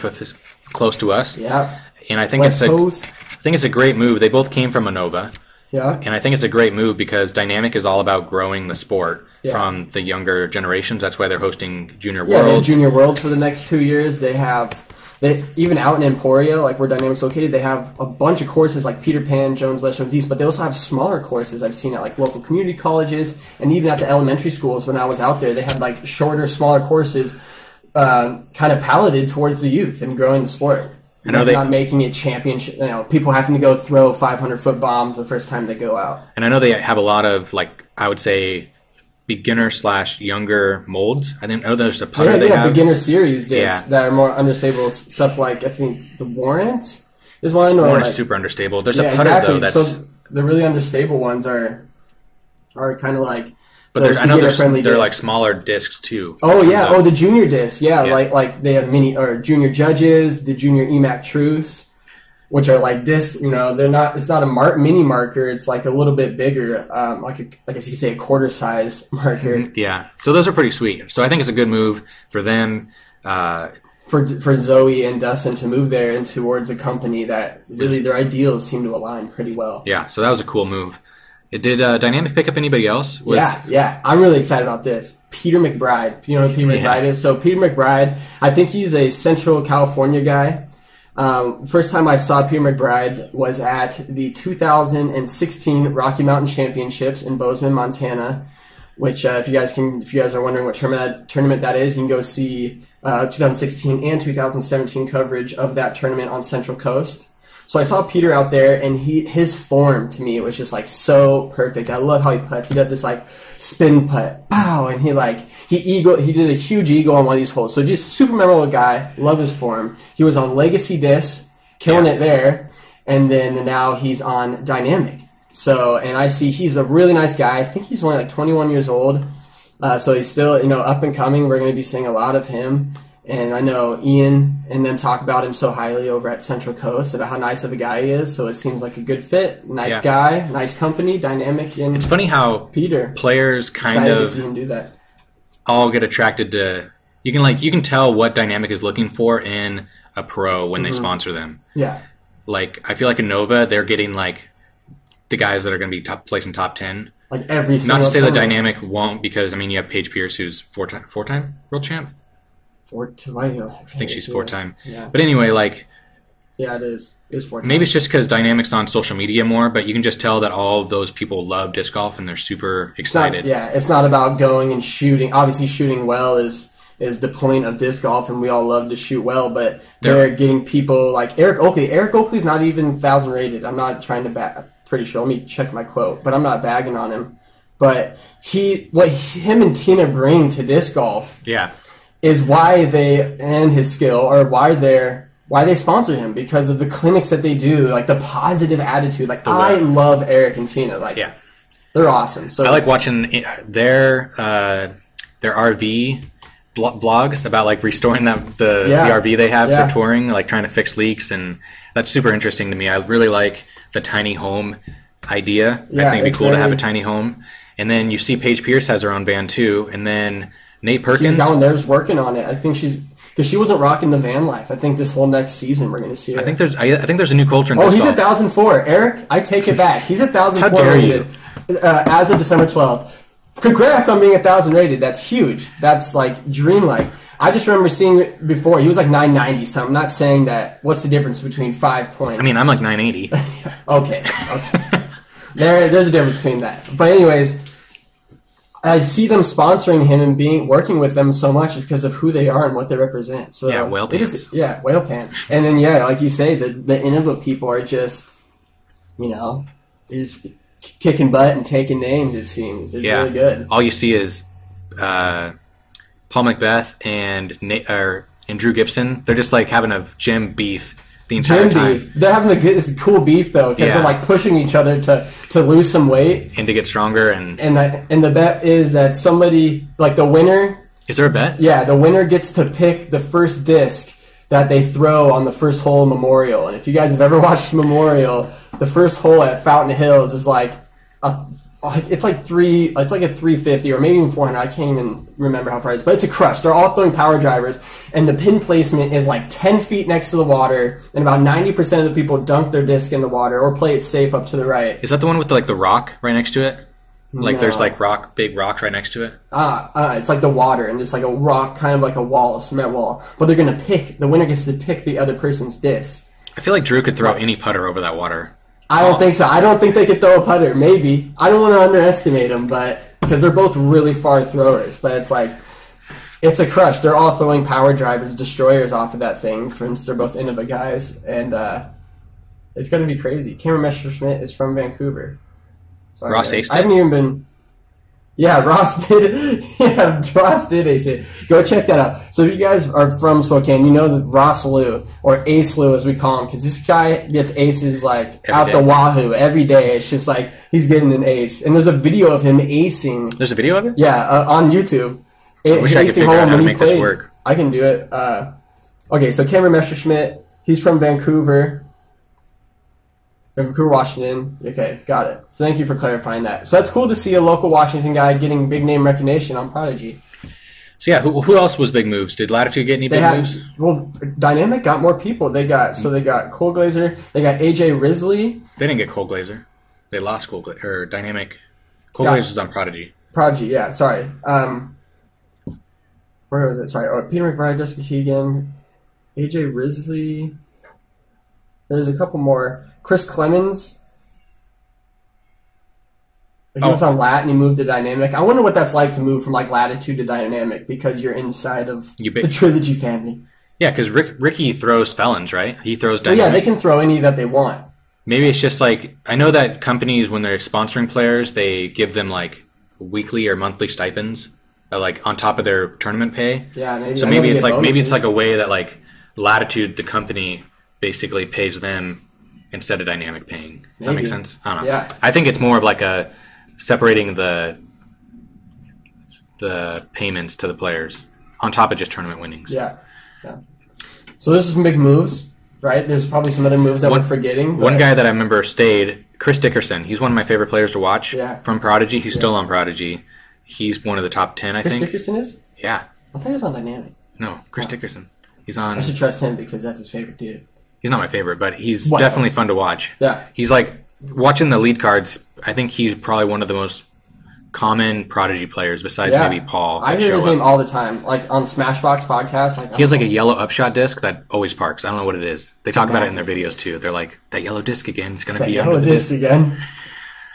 close to us. Yeah, and I think West it's Coast. a, I think it's a great move. They both came from Innova. Yeah, and I think it's a great move because Dynamic is all about growing the sport yeah. from the younger generations. That's why they're hosting Junior yeah, Worlds. Yeah, Junior Worlds for the next two years. They have, they even out in Emporia, like where Dynamic's located, they have a bunch of courses like Peter Pan, Jones, West Jones East, but they also have smaller courses I've seen at like local community colleges and even at the elementary schools when I was out there. They had like shorter, smaller courses uh, kind of palatable towards the youth and growing the sport. I know they, not making it championship, you know, people having to go throw five hundred foot bombs the first time they go out. And I know they have a lot of, like, I would say, beginner slash younger molds. I didn't know there's a putter yeah, they yeah, have. Beginner series discs yeah. that are more understable stuff like, I think, the Warrant is one. Or Warrant's like, super understable. There's yeah, a putter, exactly. though, that's... So the really understable ones are, are kind of like... But there's, I know there's, they're discs. like smaller discs too. Oh yeah, oh the junior discs, yeah, yeah, like like they have mini or junior judges, the junior E MAC truths, which are like discs. You know, they're not. It's not a mark, mini marker. It's like a little bit bigger, um, like a, like as you say, a quarter size marker. Yeah, so those are pretty sweet. So I think it's a good move for them, uh, for for Zoe and Dustin to move there and towards a company that really their ideals seem to align pretty well. Yeah, so that was a cool move. Did uh, Dynamic pick up anybody else? Was yeah, yeah. I'm really excited about this. Peter McBride. You know who Peter yeah. McBride is? So Peter McBride, I think he's a Central California guy. Um, first time I saw Peter McBride was at the two thousand sixteen Rocky Mountain Championships in Bozeman, Montana, which uh, if you guys can, if you guys are wondering what tournament, tournament that is, you can go see uh, two thousand sixteen and two thousand seventeen coverage of that tournament on Central Coast. So I saw Peter out there, and he his form to me was just like so perfect. I love how he putts. He does this like spin putt, pow, and he like he eagle. He did a huge eagle on one of these holes. So just super memorable guy. Love his form. He was on Legacy Disc, killing yeah. it there, and then now he's on Dynamic. So and I see he's a really nice guy. I think he's only like twenty-one years old, uh, so he's still you know up and coming. We're going to be seeing a lot of him. And I know Ian and them talk about him so highly over at Central Coast about how nice of a guy he is. So it seems like a good fit, nice yeah. guy, nice company, Dynamic. And it's funny how Peter players kind excited of to see him do that. All get attracted to. You can like you can tell what Dynamic is looking for in a pro when mm-hmm. they sponsor them. Yeah, like I feel like Innova, they're getting like the guys that are going to be top, placed in top ten. Like every single not to say that Dynamic won't because I mean you have Paige Pierce who's four time four time world champ. Four to I, I think she's four time. Yeah. But anyway, like... Yeah, it is. It is four time. Maybe it's just because Dynamic's on social media more, but you can just tell that all of those people love disc golf and they're super excited. It's not, yeah, it's not about going and shooting. Obviously, shooting well is is the point of disc golf, and we all love to shoot well, but they're, they're getting people like Eric Oakley. Eric Oakley's not even one thousand rated. I'm not trying to... Ba I'm pretty sure. Let me check my quote, but I'm not bagging on him. But he, what him and Tina bring to disc golf... Yeah. is why they and his skill or why they're why they sponsor him because of the clinics that they do, like the positive attitude. Like I love Eric and Tina, like yeah. they're awesome. So I like watching their uh, their R V blogs about like restoring that the, yeah. the R V they have yeah. for touring, like trying to fix leaks, and that's super interesting to me. I really like the tiny home idea. Yeah, I think it'd be cool very... to have a tiny home, and then you see Paige Pierce has her own van too, and then. Nate Perkins. She's down there's working on it. I think she's because she wasn't rocking the van life. I think this whole next season we're going to see her. I think there's I, I think there's a new culture in. Oh, he's golf. one thousand four, Eric. I take it back. He's one thousand four How dare rated you? Uh, as of December twelfth. Congrats on being one thousand rated. That's huge. That's like dreamlike. I just remember seeing it before. He was like nine ninety, so I'm not saying that. What's the difference between five points? I mean, I'm like nine eighty. okay. Okay. there, there's a difference between that. But anyways. I see them sponsoring him and being working with them so much because of who they are and what they represent. So yeah, whale pants. It is, yeah, whale pants. And then yeah, like you say, the the Innova people are just, you know, they're just kicking butt and taking names. It seems they're yeah. really good. All you see is uh, Paul Macbeth and Nate, or and Drew Gibson. They're just like having a gym beef. The entire time. Beef. They're having the good, this cool beef though, because yeah. they're like pushing each other to, to lose some weight and to get stronger. And and the, and the bet is that somebody, like the winner, is there a bet? Yeah, the winner gets to pick the first disc that they throw on the first hole of Memorial. And if you guys have ever watched Memorial, the first hole at Fountain Hills is like a, it's like three, it's like a three fifty or maybe even four hundred. I can't even remember how far it is, but it's a crush. They're all throwing power drivers, and the pin placement is like ten feet next to the water, and about ninety percent of the people dunk their disc in the water or play it safe up to the right. Is that the one with the, like the rock right next to it? Like no. There's like rock, big rocks right next to it? Ah, uh, it's like the water, and it's like a rock, kind of like a wall, a cement wall. But they're going to pick, the winner gets to pick the other person's disc. I feel like Drew could throw any putter over that water. I don't think so. I don't think they could throw a putter. Maybe. I don't want to underestimate them, but because they're both really far throwers. But it's like, it's a crush. They're all throwing power drivers, destroyers off of that thing. Since they're both Innova guys, and uh, it's going to be crazy. Cameron Messerschmidt is from Vancouver. Sorry, Ross Ace. I haven't even been. Yeah, Ross did. Yeah, Ross did Ace it. Go check that out. So if you guys are from Spokane, you know that Ross Liu, or Ace Liu as we call him, because this guy gets aces like every out day. The wahoo every day. It's just like he's getting an ace. And there's a video of him acing. There's a video of it? Yeah, uh, on YouTube. I wish I could figure out how to make this work. I can do it. Uh, okay, so Cameron Messerschmidt, he's from Vancouver. Vancouver, Washington. Okay, got it. So thank you for clarifying that. So that's cool to see a local Washington guy getting big name recognition on Prodigy. So yeah, who, who else was big moves? Did Latitude get any they big had, moves? Well, Dynamic got more people. They got so they got Cole Glazer. They got A J Risley. They didn't get Cole Glazer. They lost Cole Glazer. Or Dynamic. Cole Glazer was on Prodigy. Prodigy, yeah. Sorry. Um, where was it? Sorry. Oh, Peter McBride, Jessica Keegan, A J Risley. There's a couple more. Chris Clemens. He oh. was on Lat and he moved to Dynamic. I wonder what that's like to move from like Latitude to Dynamic because you're inside of you the Trilogy family. Yeah, because Rick, Ricky throws felons, right? He throws Dynamic. Well, yeah, they can throw any that they want. Maybe it's just like, I know that companies, when they're sponsoring players, they give them like weekly or monthly stipends like on top of their tournament pay. Yeah, maybe. So maybe it's like bonuses. Maybe it's like a way that like Latitude, the company, basically pays them instead of Dynamic paying. Does Maybe. that make sense? I don't know. Yeah. I think it's more of like a separating the the payments to the players on top of just tournament winnings. Yeah. Yeah. So there's some big moves, right? There's probably some other moves that one, we're forgetting. One guy that I remember stayed, Chris Dickerson. He's one of my favorite players to watch yeah. from Prodigy. He's yeah. still on Prodigy. He's one of the top ten, I Chris think. Chris Dickerson is? Yeah. I thought he was on Dynamic. No, Chris oh. Dickerson. He's on. I should trust him because that's his favorite dude. He's not my favorite, but he's wow. definitely fun to watch. Yeah. He's like, watching the lead cards, I think he's probably one of the most common Prodigy players besides yeah. maybe Paul. I hear his up. name all the time, like on Smashbox podcast. Like, he has know. like a yellow upshot disc that always parks. I don't know what it is. They talk oh, about it in their videos too. They're like, that yellow disc again. It's going to be that yellow disc again.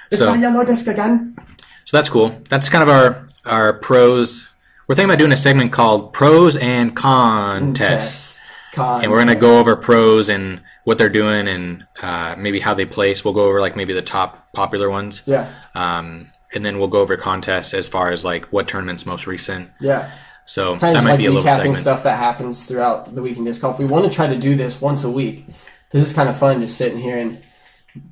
It's so, that yellow disc again. So that's cool. That's kind of our, our pros. We're thinking about doing a segment called Pros and Contests. Contest. Con, and we're going to go over pros and what they're doing and uh, maybe how they place. We'll go over like maybe the top popular ones. Yeah. Um, and then we'll go over contests as far as like what tournament's most recent. Yeah. So kind that might like be a little segment. Recapping stuff that happens throughout the week in disc golf. We want to try to do this once a week because it's kind of fun just sitting here and,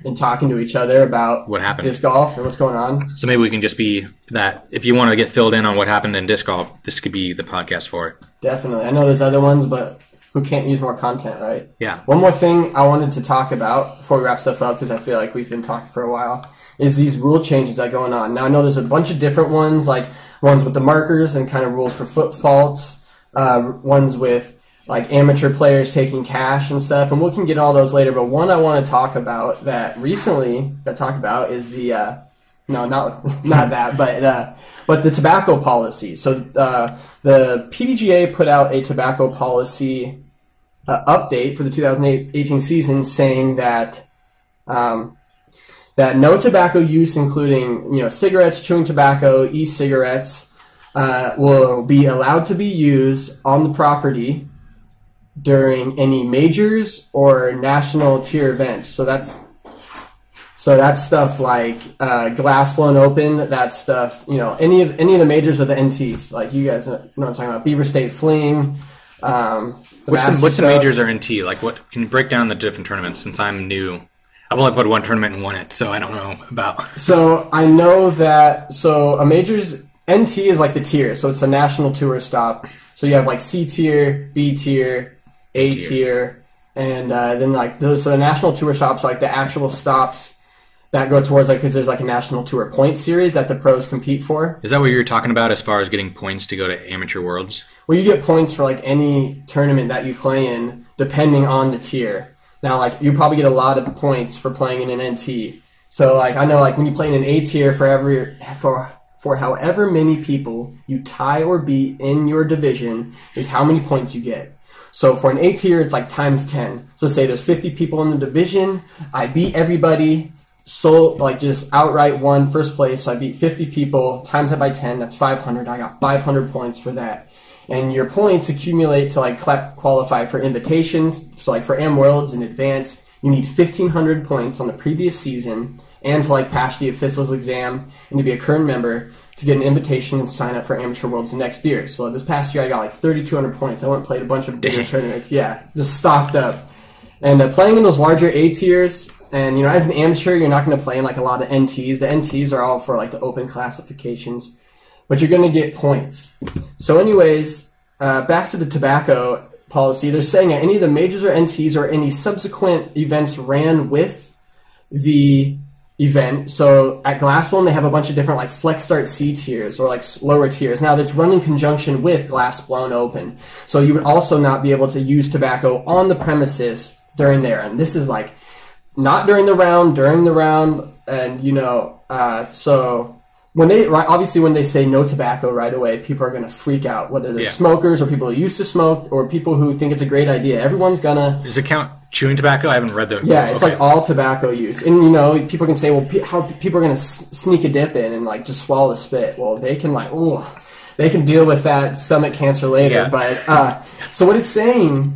and talking to each other about what happened disc golf and what's going on. So maybe we can just be that. If you want to get filled in on what happened in disc golf, this could be the podcast for it. Definitely. I know there's other ones, but... who can't use more content, right? Yeah. One more thing I wanted to talk about before we wrap stuff up, because I feel like we've been talking for a while, is these rule changes that are going on. Now, I know there's a bunch of different ones, like ones with the markers and kind of rules for foot faults, uh, ones with like amateur players taking cash and stuff, and we can get all those later, but one I want to talk about that recently I talked about is the, uh, no, not not that, but uh, but the tobacco policy. So uh, the P D G A put out a tobacco policy Uh, update for the two thousand eighteen season saying that um, that no tobacco use, including you know cigarettes, chewing tobacco, e-cigarettes, uh, will be allowed to be used on the property during any majors or national tier events. So that's so that's stuff like uh, Glass Blown Open. That's stuff you know any of any of the majors or the N Ts. Like you guys know what I'm talking about. Beaver State Fling. Um, what's some, what's the majors or N T? Like what? Can you break down the different tournaments? Since I'm new, I've only played one tournament and won it, so I don't know about. So I know that so a majors N T is like the tier, so it's a national tour stop. So you have like C tier, B tier, A tier, tier and uh, then like those. So the national tour stops are like the actual stops that go towards like because there's like a national tour point series that the pros compete for. Is that what you're talking about as far as getting points to go to amateur worlds? Well, you get points for like any tournament that you play in, depending on the tier. Now, like you probably get a lot of points for playing in an N T. So, like I know, like when you play in an A tier, for every for for however many people you tie or beat in your division is how many points you get. So for an A tier, it's like times ten. So say there's fifty people in the division. I beat everybody. So, like, just outright won first place, so I beat fifty people, times that by ten, that's five hundred. I got five hundred points for that. And your points accumulate to, like, qualify for invitations. So, like, for Am Worlds in advance, you need fifteen hundred points on the previous season and to, like, pass the officials exam and to be a current member to get an invitation and sign up for Amateur Worlds next year. So, this past year, I got, like, thirty-two hundred points. I went and played a bunch of bigger tournaments. Yeah, just stocked up. And uh, playing in those larger A tiers... And, you know, as an amateur, you're not going to play in, like, a lot of N Ts. The N Ts are all for, like, the open classifications. But you're going to get points. So, anyways, uh, back to the tobacco policy. They're saying that any of the majors or N Ts or any subsequent events ran with the event. So, at Glassbone, they have a bunch of different, like, Flex Start C tiers or, like, lower tiers. Now, that's run in conjunction with Glassblown Open. So, you would also not be able to use tobacco on the premises during there. And this is, like... Not during the round, during the round, and, you know, uh, so when they, obviously when they say no tobacco right away, people are going to freak out, whether they're yeah. smokers or people who used to smoke or people who think it's a great idea. Everyone's going to... Does it count chewing tobacco? I haven't read the... Yeah, it's okay. Like all tobacco use. And, you know, people can say, well, pe how people are going to s sneak a dip in and, like, just swallow the spit. Well, they can, like, ooh, they can deal with that stomach cancer later. Yeah. But, uh, so what it's saying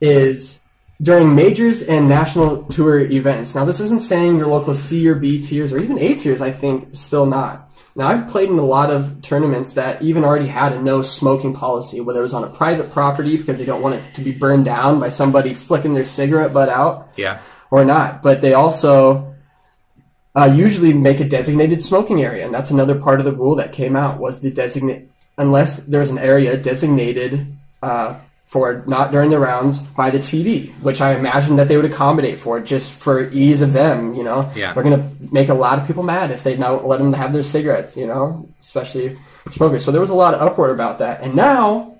is... During majors and national tour events. Now, this isn't saying your local C or B tiers or even A tiers, I think, still not. Now, I've played in a lot of tournaments that even already had a no-smoking policy, whether it was on a private property because they don't want it to be burned down by somebody flicking their cigarette butt out yeah. or not. But they also uh, usually make a designated smoking area, and that's another part of the rule that came out was the designate unless there's an area designated uh for not during the rounds by the T D, which I imagine that they would accommodate for just for ease of them, you know? Yeah. We're going to make a lot of people mad if they don't let them have their cigarettes, you know, especially smokers. So there was a lot of uproar about that. And now,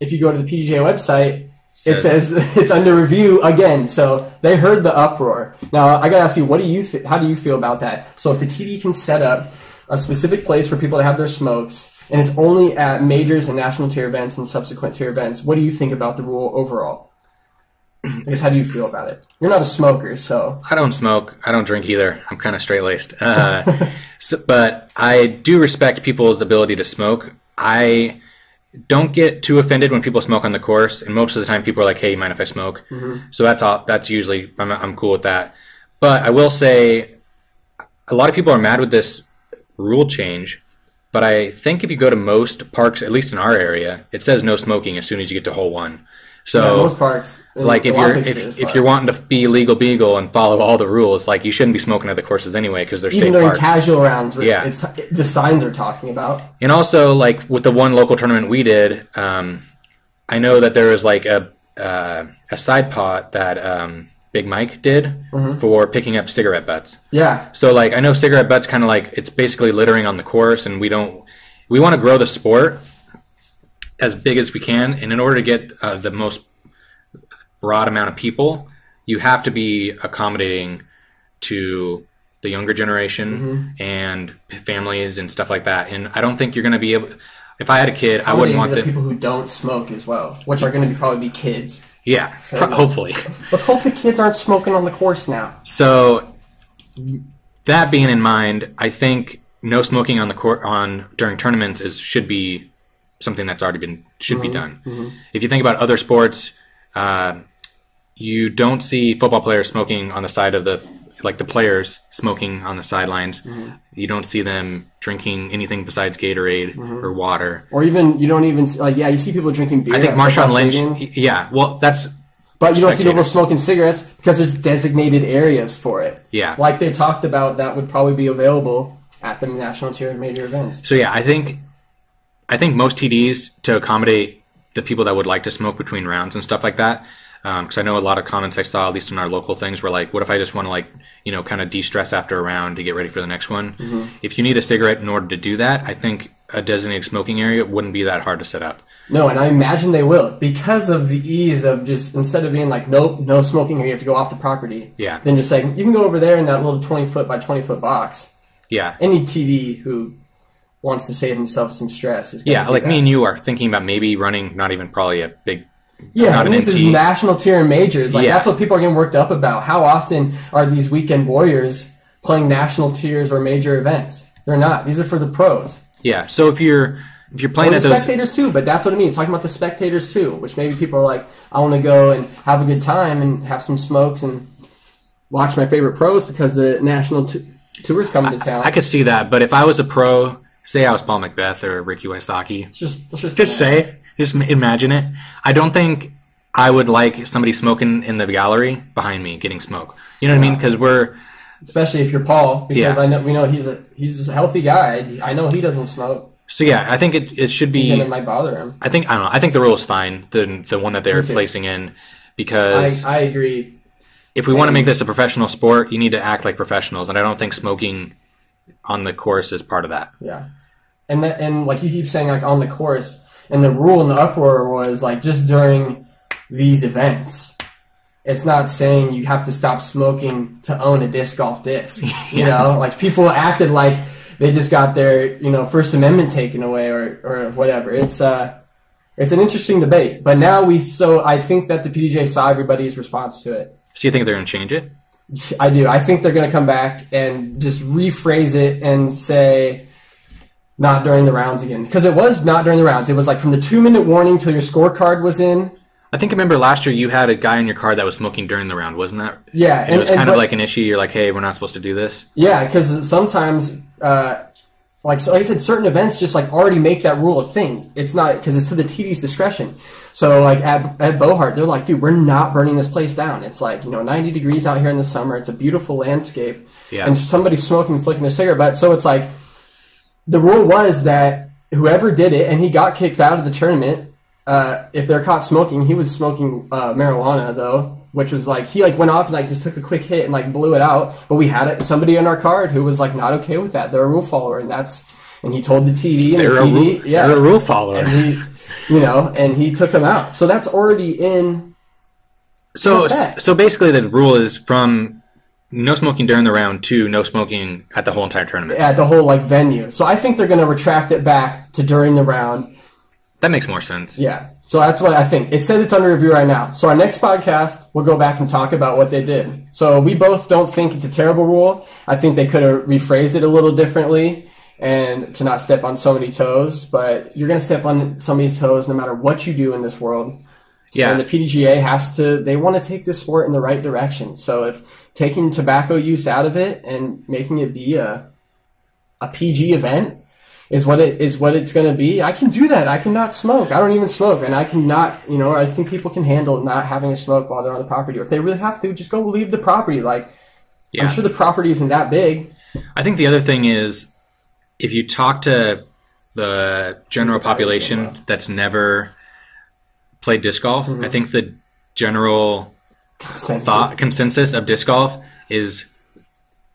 if you go to the P D G A website, says. It says it's under review again. So they heard the uproar. Now, I got to ask you, what do you how do you feel about that? So if the T D can set up a specific place for people to have their smokes, and it's only at majors and national tier events and subsequent tier events. What do you think about the rule overall? I guess, how do you feel about it? You're not a smoker, so... I don't smoke. I don't drink either. I'm kind of straight-laced. Uh, so, but I do respect people's ability to smoke. I don't get too offended when people smoke on the course, and most of the time people are like, hey, you mind if I smoke? Mm-hmm. So that's all. That's usually... I'm, I'm cool with that. But I will say a lot of people are mad with this rule change. But I think if you go to most parks, at least in our area, it says no smoking as soon as you get to hole one. So yeah, most parks, like if you're if, if you're wanting to be legal beagle and follow all the rules, like you shouldn't be smoking at the courses anyway because they're state parks. Even during casual rounds, yeah. It's, it, the signs are talking about. And also, like with the one local tournament we did, um, I know that there was like a uh, a side pot that. Um, Big Mike did mm-hmm. for picking up cigarette butts. Yeah. So, like, I know cigarette butts kind of like, it's basically littering on the course, and we don't, we want to grow the sport as big as we can. And in order to get uh, the most broad amount of people, you have to be accommodating to the younger generation mm-hmm. and families and stuff like that. And I don't think you're going to be able, if I had a kid, I wouldn't want the people who don't smoke as well, which are going to probably be kids. Yeah, hopefully. Let's hope the kids aren't smoking on the course now. So that being in mind, I think no smoking on the court on during tournaments is should be something that's already been should mm-hmm. be done. Mm-hmm. If you think about other sports, uh, you don't see football players smoking on the side of the like the players smoking on the sidelines. Mm-hmm. You don't see them drinking anything besides Gatorade mm-hmm. or water, or even you don't even like yeah you see people drinking beer. I think Marshawn Lynch. Stadiums. Yeah, well that's. But you don't see people smoking cigarettes because there's designated areas for it. Yeah. Like they talked about, that would probably be available at the national tier and major events. So, yeah, I think I think most T Ds, to accommodate the people that would like to smoke between rounds and stuff like that, because um, I know a lot of comments I saw, at least in our local things, were like, what if I just want to, like, you know, kind of de-stress after a round to get ready for the next one? Mm-hmm. If you need a cigarette in order to do that, I think a designated smoking area wouldn't be that hard to set up. No, and I imagine they will, because of the ease of just, instead of being like, nope, no smoking here, you have to go off the property. Yeah. Then just saying, you can go over there in that little twenty foot by twenty foot box. Yeah. Any T D who wants to save himself some stress is going to do that. Yeah, like me and you are thinking about maybe running, not even probably a big... Yeah, and this is national tier and majors. Like, yeah. That's what people are getting worked up about. How often are these weekend warriors playing national tiers or major events? They're not. These are for the pros. Yeah, so if you're... If you're playing or the at those... spectators too, but that's what it means. It's talking about the spectators too, which maybe people are like, I want to go and have a good time and have some smokes and watch my favorite pros because the national t tour's coming I, to town. I could see that, but if I was a pro, say I was Paul McBeth or Ricky Wysocki, just just, just say, just imagine it. I don't think I would like somebody smoking in the gallery behind me getting smoke. You know yeah. what I mean? Because we're especially if you're Paul, because yeah. I know we know he's a he's a healthy guy. I know he doesn't smoke. So yeah, I think it it should be. And it might bother him. I think I don't know. I think the rule is fine. The the one that they're placing in, because I, I agree. If we I want agree. to make this a professional sport, you need to act like professionals, and I don't think smoking on the course is part of that. Yeah, and that, and like you keep saying, like on the course, and the rule in the uproar was like just during these events. It's not saying you have to stop smoking to own a disc golf disc. You yeah. know, like people acted like. They just got their, you know, First Amendment taken away or, or whatever. It's uh, it's an interesting debate. But now we so I think that the P D G A saw everybody's response to it. So you think they're going to change it? I do. I think they're going to come back and just rephrase it and say not during the rounds again. Because it was not during the rounds. It was like from the two-minute warning till your scorecard was in. I think I remember last year you had a guy in your car that was smoking during the round, wasn't that? Yeah. And, and it was and, kind but, of like an issue. You're like, hey, we're not supposed to do this. Yeah, because sometimes... Uh, like, so like I said, certain events just like already make that rule a thing. It's not because it's to the T D's discretion. So like at, at Bohart, they're like, dude, we're not burning this place down. It's like, you know, ninety degrees out here in the summer. It's a beautiful landscape. Yeah. And somebody's smoking, flicking their cigarette butt. So it's like the rule was that whoever did it, and he got kicked out of the tournament. Uh, if they're caught smoking, he was smoking uh, marijuana though. Which was like he like went off and like just took a quick hit and like blew it out. But we had a, somebody on our card who was like not okay with that. They're a rule follower, and that's and he told the T D and they're the T D, a rule, yeah, they're a rule follower. And he, you know, and he took them out. So that's already in. So effect. So basically, the rule is from no smoking during the round to no smoking at the whole entire tournament at the whole like venue. So I think they're going to retract it back to during the round. That makes more sense. Yeah. So that's what I think. It says it's under review right now. So our next podcast, we'll go back and talk about what they did. So we both don't think it's a terrible rule. I think they could have rephrased it a little differently and to not step on so many toes. But you're going to step on somebody's toes no matter what you do in this world. So yeah. And the P D G A has to, they want to take this sport in the right direction. So if taking tobacco use out of it and making it be a, a P G event, is what it is what it's going to be. I can do that. I cannot smoke. I don't even smoke. And I cannot, you know, I think people can handle not having a smoke while they're on the property. Or if they really have to, just go leave the property. Like, yeah. I'm sure the property isn't that big. I think the other thing is, if you talk to the general population that's never played disc golf, mm-hmm. I think the general consensus. thought consensus of disc golf is...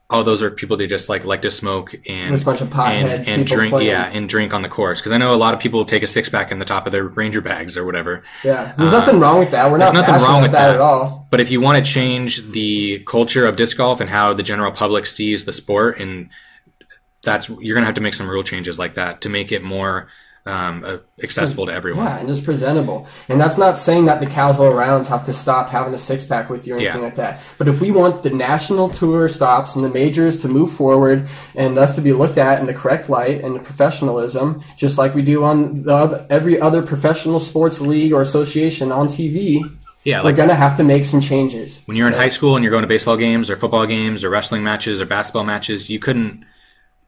Oh, those are people that just like like to smoke and a bunch of and, and drink, playing. yeah, and drink on the course. Because I know a lot of people take a six pack in the top of their Ranger bags or whatever. Yeah, there's um, nothing wrong with that. We're not nothing wrong with that, that at all. But if you want to change the culture of disc golf and how the general public sees the sport, and that's you're gonna have to make some rule changes like that to make it more um, uh, accessible to everyone. Yeah, and it's presentable. And that's not saying that the casual rounds have to stop having a six-pack with you or anything yeah. like that. But if we want the national tour stops and the majors to move forward and us to be looked at in the correct light and the professionalism, just like we do on the other, every other professional sports league or association on T V, yeah, like, we're going to have to make some changes. When you're in so. high school and you're going to baseball games or football games or wrestling matches or basketball matches, you couldn't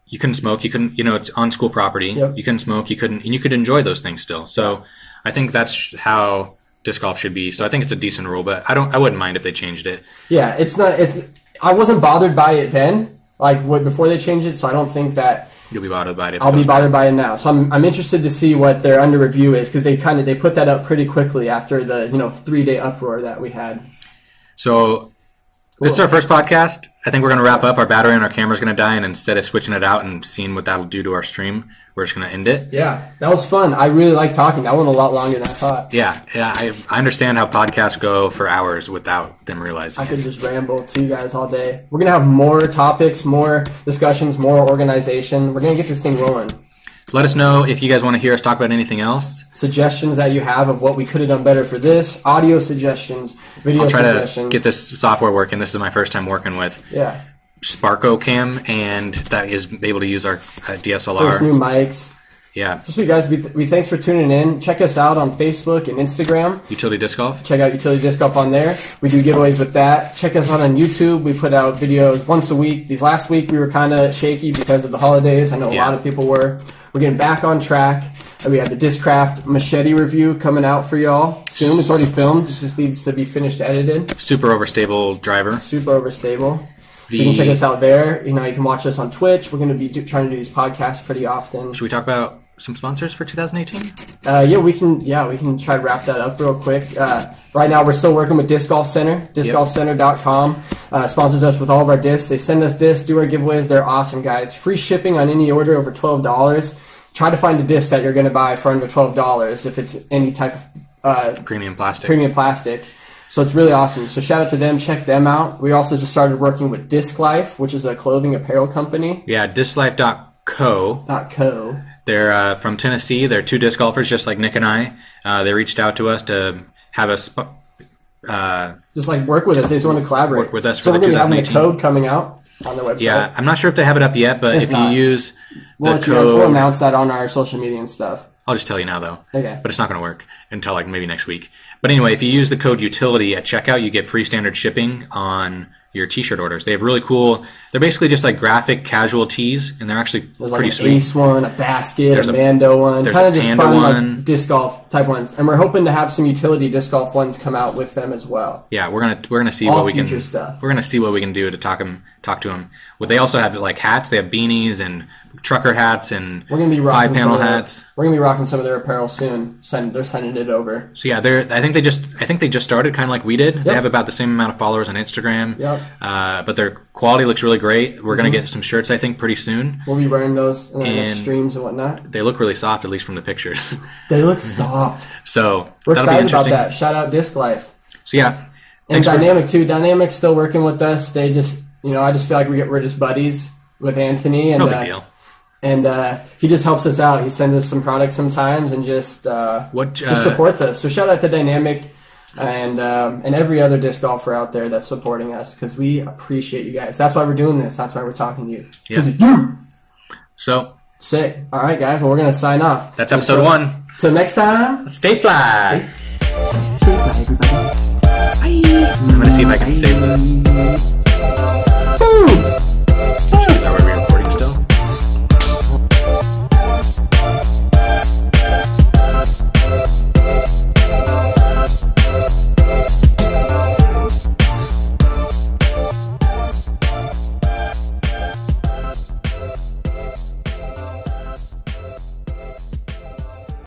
You couldn't smoke. You couldn't, you know, it's on school property. Yep. You couldn't smoke. You couldn't, and you could enjoy those things still. So I think that's how disc golf should be. So I think it's a decent rule, but I don't, I wouldn't mind if they changed it. Yeah. It's not, it's, I wasn't bothered by it then, like what, before they changed it. So I don't think that you'll be bothered by it. I'll be bothered by it now. So I'm, I'm interested to see what their under review is. Cause they kind of, they put that up pretty quickly after the, you know, three day uproar that we had. So cool. This is our first podcast. I think we're going to wrap up. Our battery on our camera is going to die, and instead of switching it out and seeing what that'll do to our stream, we're just going to end it. Yeah, that was fun. I really like talking. That went a lot longer than I thought. Yeah, yeah. I, I understand how podcasts go for hours without them realizing I could it. just ramble to you guys all day. We're going to have more topics, more discussions, more organization. We're going to get this thing rolling. Let us know if you guys want to hear us talk about anything else. Suggestions that you have of what we could have done better for this. Audio suggestions, video suggestions. I'll try suggestions. to get this software working. This is my first time working with yeah. Sparko Cam, and that is able to use our uh, D S L R. First new mics. Yeah. So sweet, guys. We, th we thanks for tuning in. Check us out on Facebook and Instagram. Utility Disc Golf. Check out Utility Disc Golf on there. We do giveaways with that. Check us out on YouTube. We put out videos once a week. These last week we were kind of shaky because of the holidays. I know a yeah. lot of people were. We're getting back on track. We have the Discraft machete review coming out for y'all soon. It's already filmed. It just needs to be finished edited. Super overstable driver. Super overstable. The... So you can check us out there. You know, you can watch us on Twitch. We're going to be do, trying to do these podcasts pretty often. Should we talk about some sponsors for two thousand eighteen? Uh, yeah, we can. Yeah, we can try to wrap that up real quick. Uh, right now, we're still working with Disc Golf Center. disc golf center dot com uh, sponsors us with all of our discs. They send us discs, do our giveaways. They're awesome, guys. Free shipping on any order over twelve dollars. Try to find a disc that you're going to buy for under twelve dollars if it's any type of uh, premium plastic. Premium plastic. So it's really awesome. So shout out to them. Check them out. We also just started working with Disc Life, which is a clothing apparel company. Yeah, disc life dot co. .co. They're uh, from Tennessee. They're two disc golfers, just like Nick and I. Uh, they reached out to us to have us uh, just like work with us. They just want to collaborate. Work with us for so the we're going to have a code coming out on their website. Yeah, I'm not sure if they have it up yet, but it's if not. you use we'll the code, we'll announce that on our social media and stuff. I'll just tell you now, though. Okay. But it's not going to work until like maybe next week. But anyway, if you use the code utility at checkout, you get free standard shipping on your t-shirt orders. They have really cool, they're basically just like graphic casual tees, and they're actually There's pretty like an sweet. Ace one, a basket, there's a Mando one, kind of just fun one. Like disc golf type ones. And we're hoping to have some utility disc golf ones come out with them as well. Yeah, we're gonna we're gonna see All what we can stuff. We're gonna see what we can do to talk them talk to them. Well, they also have like hats. They have beanies and trucker hats and we're gonna be rocking five panel hats. Their, we're gonna be rocking some of their apparel soon. Send they're sending it over. So yeah, they're I think they just I think they just started kind of like we did. Yep. They have about the same amount of followers on Instagram. Yep. Uh, but their quality looks really great. We're going to get some shirts, I think, pretty soon. We'll be wearing those in the next streams and whatnot. They look really soft, at least from the pictures. They look soft. So we're excited about that. Shout out Disc Life. So yeah, and Dynamic too. Dynamic's still working with us. They just, you know, I just feel like we get, we're just buddies with Anthony, and no big deal. And uh, he just helps us out. He sends us some products sometimes, and just uh, what uh, just supports us. So shout out to Dynamic. And um, and every other disc golfer out there that's supporting us, because we appreciate you guys. That's why we're doing this. That's why we're talking to you. Yeah. You. So sick. All right, guys. Well, we're gonna sign off. That's episode Until, one. Till next time. Stay fly. Stay, stay fly, everybody. Bye. I'm gonna see if I can save this. Boom.